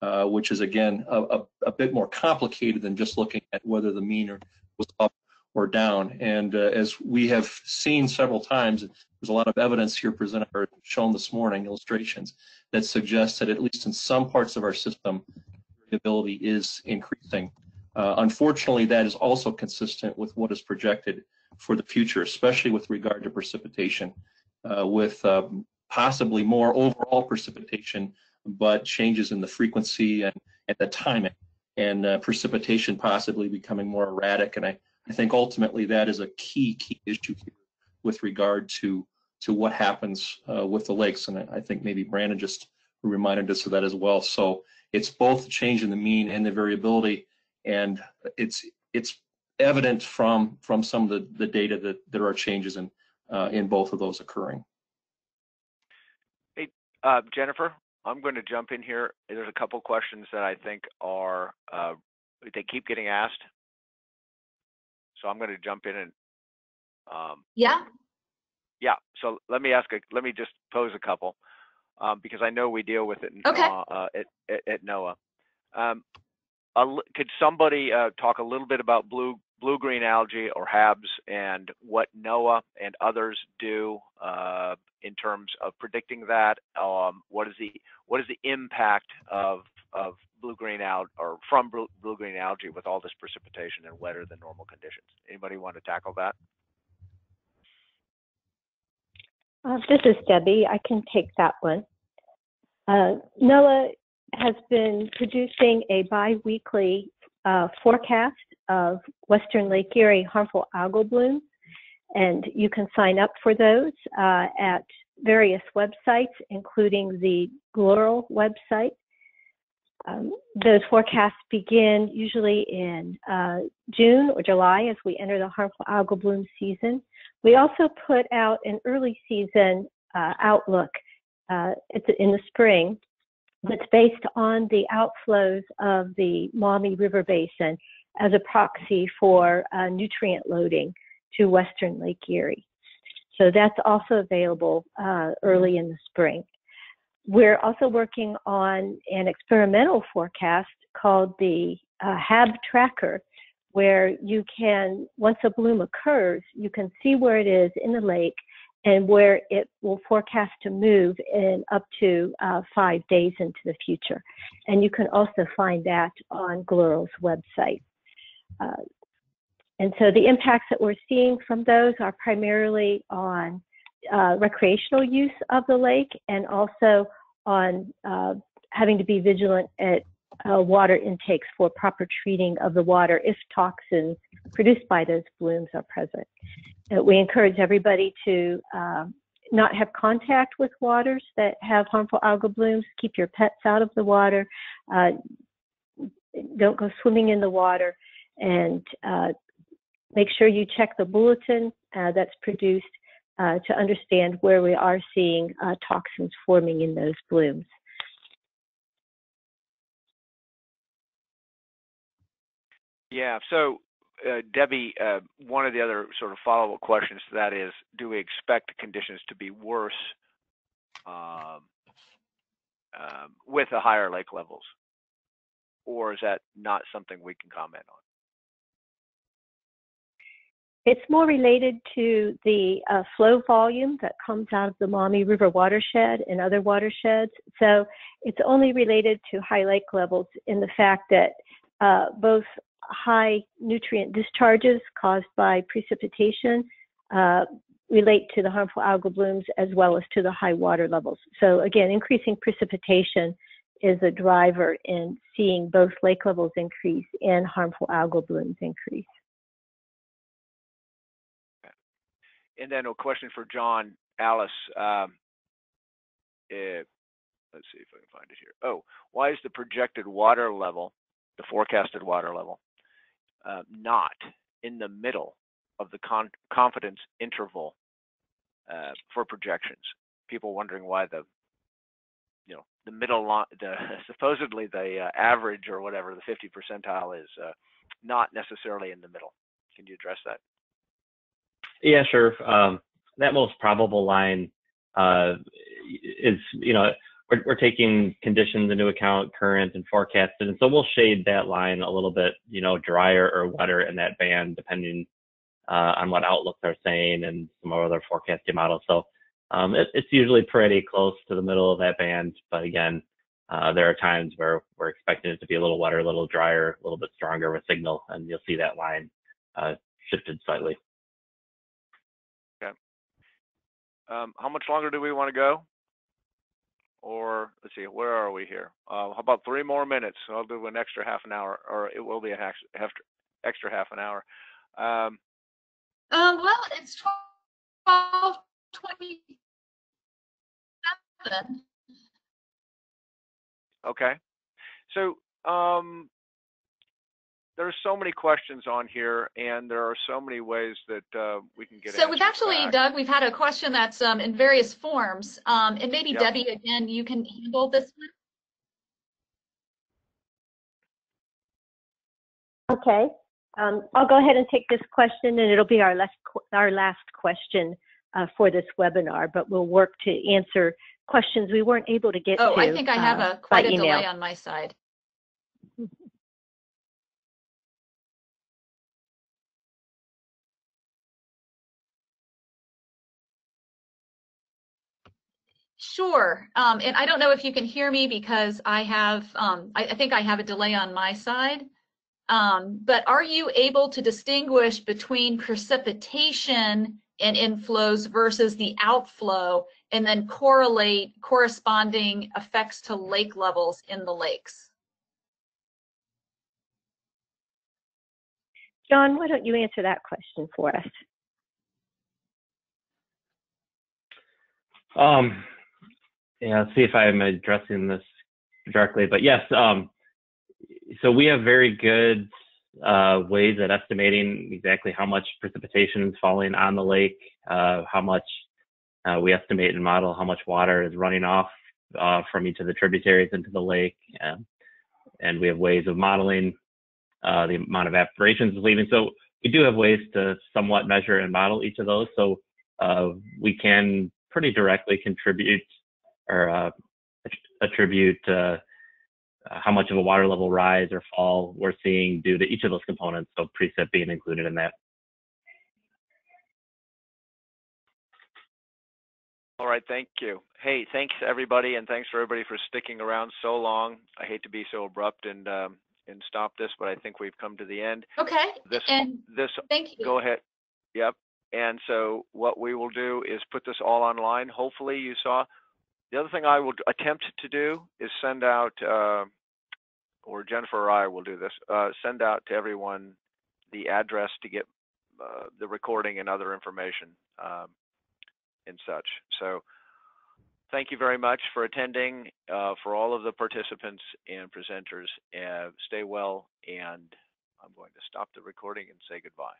Uh, which is again a, a, a bit more complicated than just looking at whether the mean or, was up or down. And uh, as we have seen several times, there's a lot of evidence here presented or shown this morning, illustrations that suggest that at least in some parts of our system, variability is increasing. Uh, unfortunately, that is also consistent with what is projected for the future, especially with regard to precipitation, uh, with um, possibly more overall precipitation, but changes in the frequency and at the timing and uh, precipitation possibly becoming more erratic. And I, I think ultimately that is a key, key issue here with regard to, to what happens uh, with the lakes. And I, I think maybe Brandon just reminded us of that as well. So it's both the change in the mean and the variability. And it's it's evident from, from some of the, the data that there are changes in, uh, in both of those occurring. Hey, uh, Jennifer? I'm going to jump in here. There's a couple questions that I think are, uh, they keep getting asked. So I'm going to jump in and. Um, yeah. Yeah. So let me ask, a, let me just pose a couple um, because I know we deal with it in, okay. uh, uh, at, at, at NOAA. Um, uh, could somebody uh, talk a little bit about blue, blue-green algae or HABs and what NOAA and others do uh, in terms of predicting that? Um, what is the what is the impact of of blue-green algae or from blue-green algae with all this precipitation and wetter than normal conditions? Anybody want to tackle that? Uh, this is Debbie. I can take that one. Uh, NOAA has been producing a bi-weekly uh, forecast of Western Lake Erie harmful algal blooms, and you can sign up for those uh, at various websites, including the G L O R L website. Um, those forecasts begin usually in uh, June or July as we enter the harmful algal bloom season. We also put out an early season uh, outlook uh, at the, in the spring that's based on the outflows of the Maumee River Basin as a proxy for uh, nutrient loading to Western Lake Erie. So that's also available uh, early in the spring. We're also working on an experimental forecast called the a H A B tracker where you can, once a bloom occurs, you can see where it is in the lake and where it will forecast to move in up to uh, five days into the future. And you can also find that on GLURL's website. Uh, and so the impacts that we're seeing from those are primarily on uh, recreational use of the lake and also on uh, having to be vigilant at uh, water intakes for proper treating of the water if toxins produced by those blooms are present. Uh, we encourage everybody to uh, not have contact with waters that have harmful algal blooms. Keep your pets out of the water. Uh, don't go swimming in the water. And uh, make sure you check the bulletin uh, that's produced uh, to understand where we are seeing uh, toxins forming in those blooms. Yeah, so uh, Debbie, uh, one of the other sort of follow-up questions to that is, do we expect conditions to be worse um, uh, with the higher lake levels? Or is that not something we can comment on? It's more related to the uh, flow volume that comes out of the Maumee River watershed and other watersheds. So it's only related to high lake levels in the fact that uh, both high nutrient discharges caused by precipitation uh, relate to the harmful algal blooms as well as to the high water levels. So again, increasing precipitation is a driver in seeing both lake levels increase and harmful algal blooms increase. And then a question for John Allis. Um, uh, let's see if I can find it here. Oh, why is the projected water level, the forecasted water level, uh, not in the middle of the con confidence interval uh, for projections? People wondering why the, you know, the middle line, the supposedly the uh, average or whatever, the fiftieth percentile is uh, not necessarily in the middle. Can you address that? Yeah, sure. Um, that most probable line uh, is, you know, we're, we're taking conditions into account, current and forecasted, and so we'll shade that line a little bit, you know, drier or wetter in that band, depending uh, on what outlooks are saying and some other forecasting models. So um, it, it's usually pretty close to the middle of that band, but again, uh, there are times where we're expecting it to be a little wetter, a little drier, a little bit stronger with signal, and you'll see that line uh, shifted slightly. Um, how much longer do we want to go? Or let's see, where are we here? Uh, how about three more minutes? I'll do an extra half an hour, or it will be an extra, extra half an hour. Um, uh, well, it's twelve twenty-seven. Okay. So um, there are so many questions on here, and there are so many ways that uh, we can get. So we've actually, back. Doug, we've had a question that's um, in various forms, um, and maybe yep. Debbie, again, you can handle this one. Okay, um, I'll go ahead and take this question, and it'll be our last our last question uh, for this webinar. But we'll work to answer questions we weren't able to get. Oh, to, I think I have uh, a quite a email. delay on my side. Sure, um, and I don't know if you can hear me because I have, um, I, I think I have a delay on my side, um, but are you able to distinguish between precipitation and inflows versus the outflow and then correlate corresponding effects to lake levels in the lakes? John, why don't you answer that question for us? Um. Yeah, let's see if I'm addressing this directly, but yes, um, so we have very good uh, ways at estimating exactly how much precipitation is falling on the lake, uh, how much uh, we estimate and model how much water is running off uh, from each of the tributaries into the lake, and, and we have ways of modeling uh, the amount of evaporation is leaving. So we do have ways to somewhat measure and model each of those, so uh, we can pretty directly contribute or uh, attribute uh, uh, how much of a water level rise or fall we're seeing due to each of those components, so precip being included in that. All right, thank you. Hey, thanks everybody, and thanks for everybody for sticking around so long. I hate to be so abrupt and um, and stop this, but I think we've come to the end. Okay. This and this. Thank you. Go ahead. Yep. And so what we will do is put this all online. Hopefully you saw. The other thing I will attempt to do is send out, uh, or Jennifer or I will do this, uh, send out to everyone the address to get uh, the recording and other information. Um, and such. So thank you very much for attending, uh, for all of the participants and presenters. Uh, stay well, and I'm going to stop the recording and say goodbye.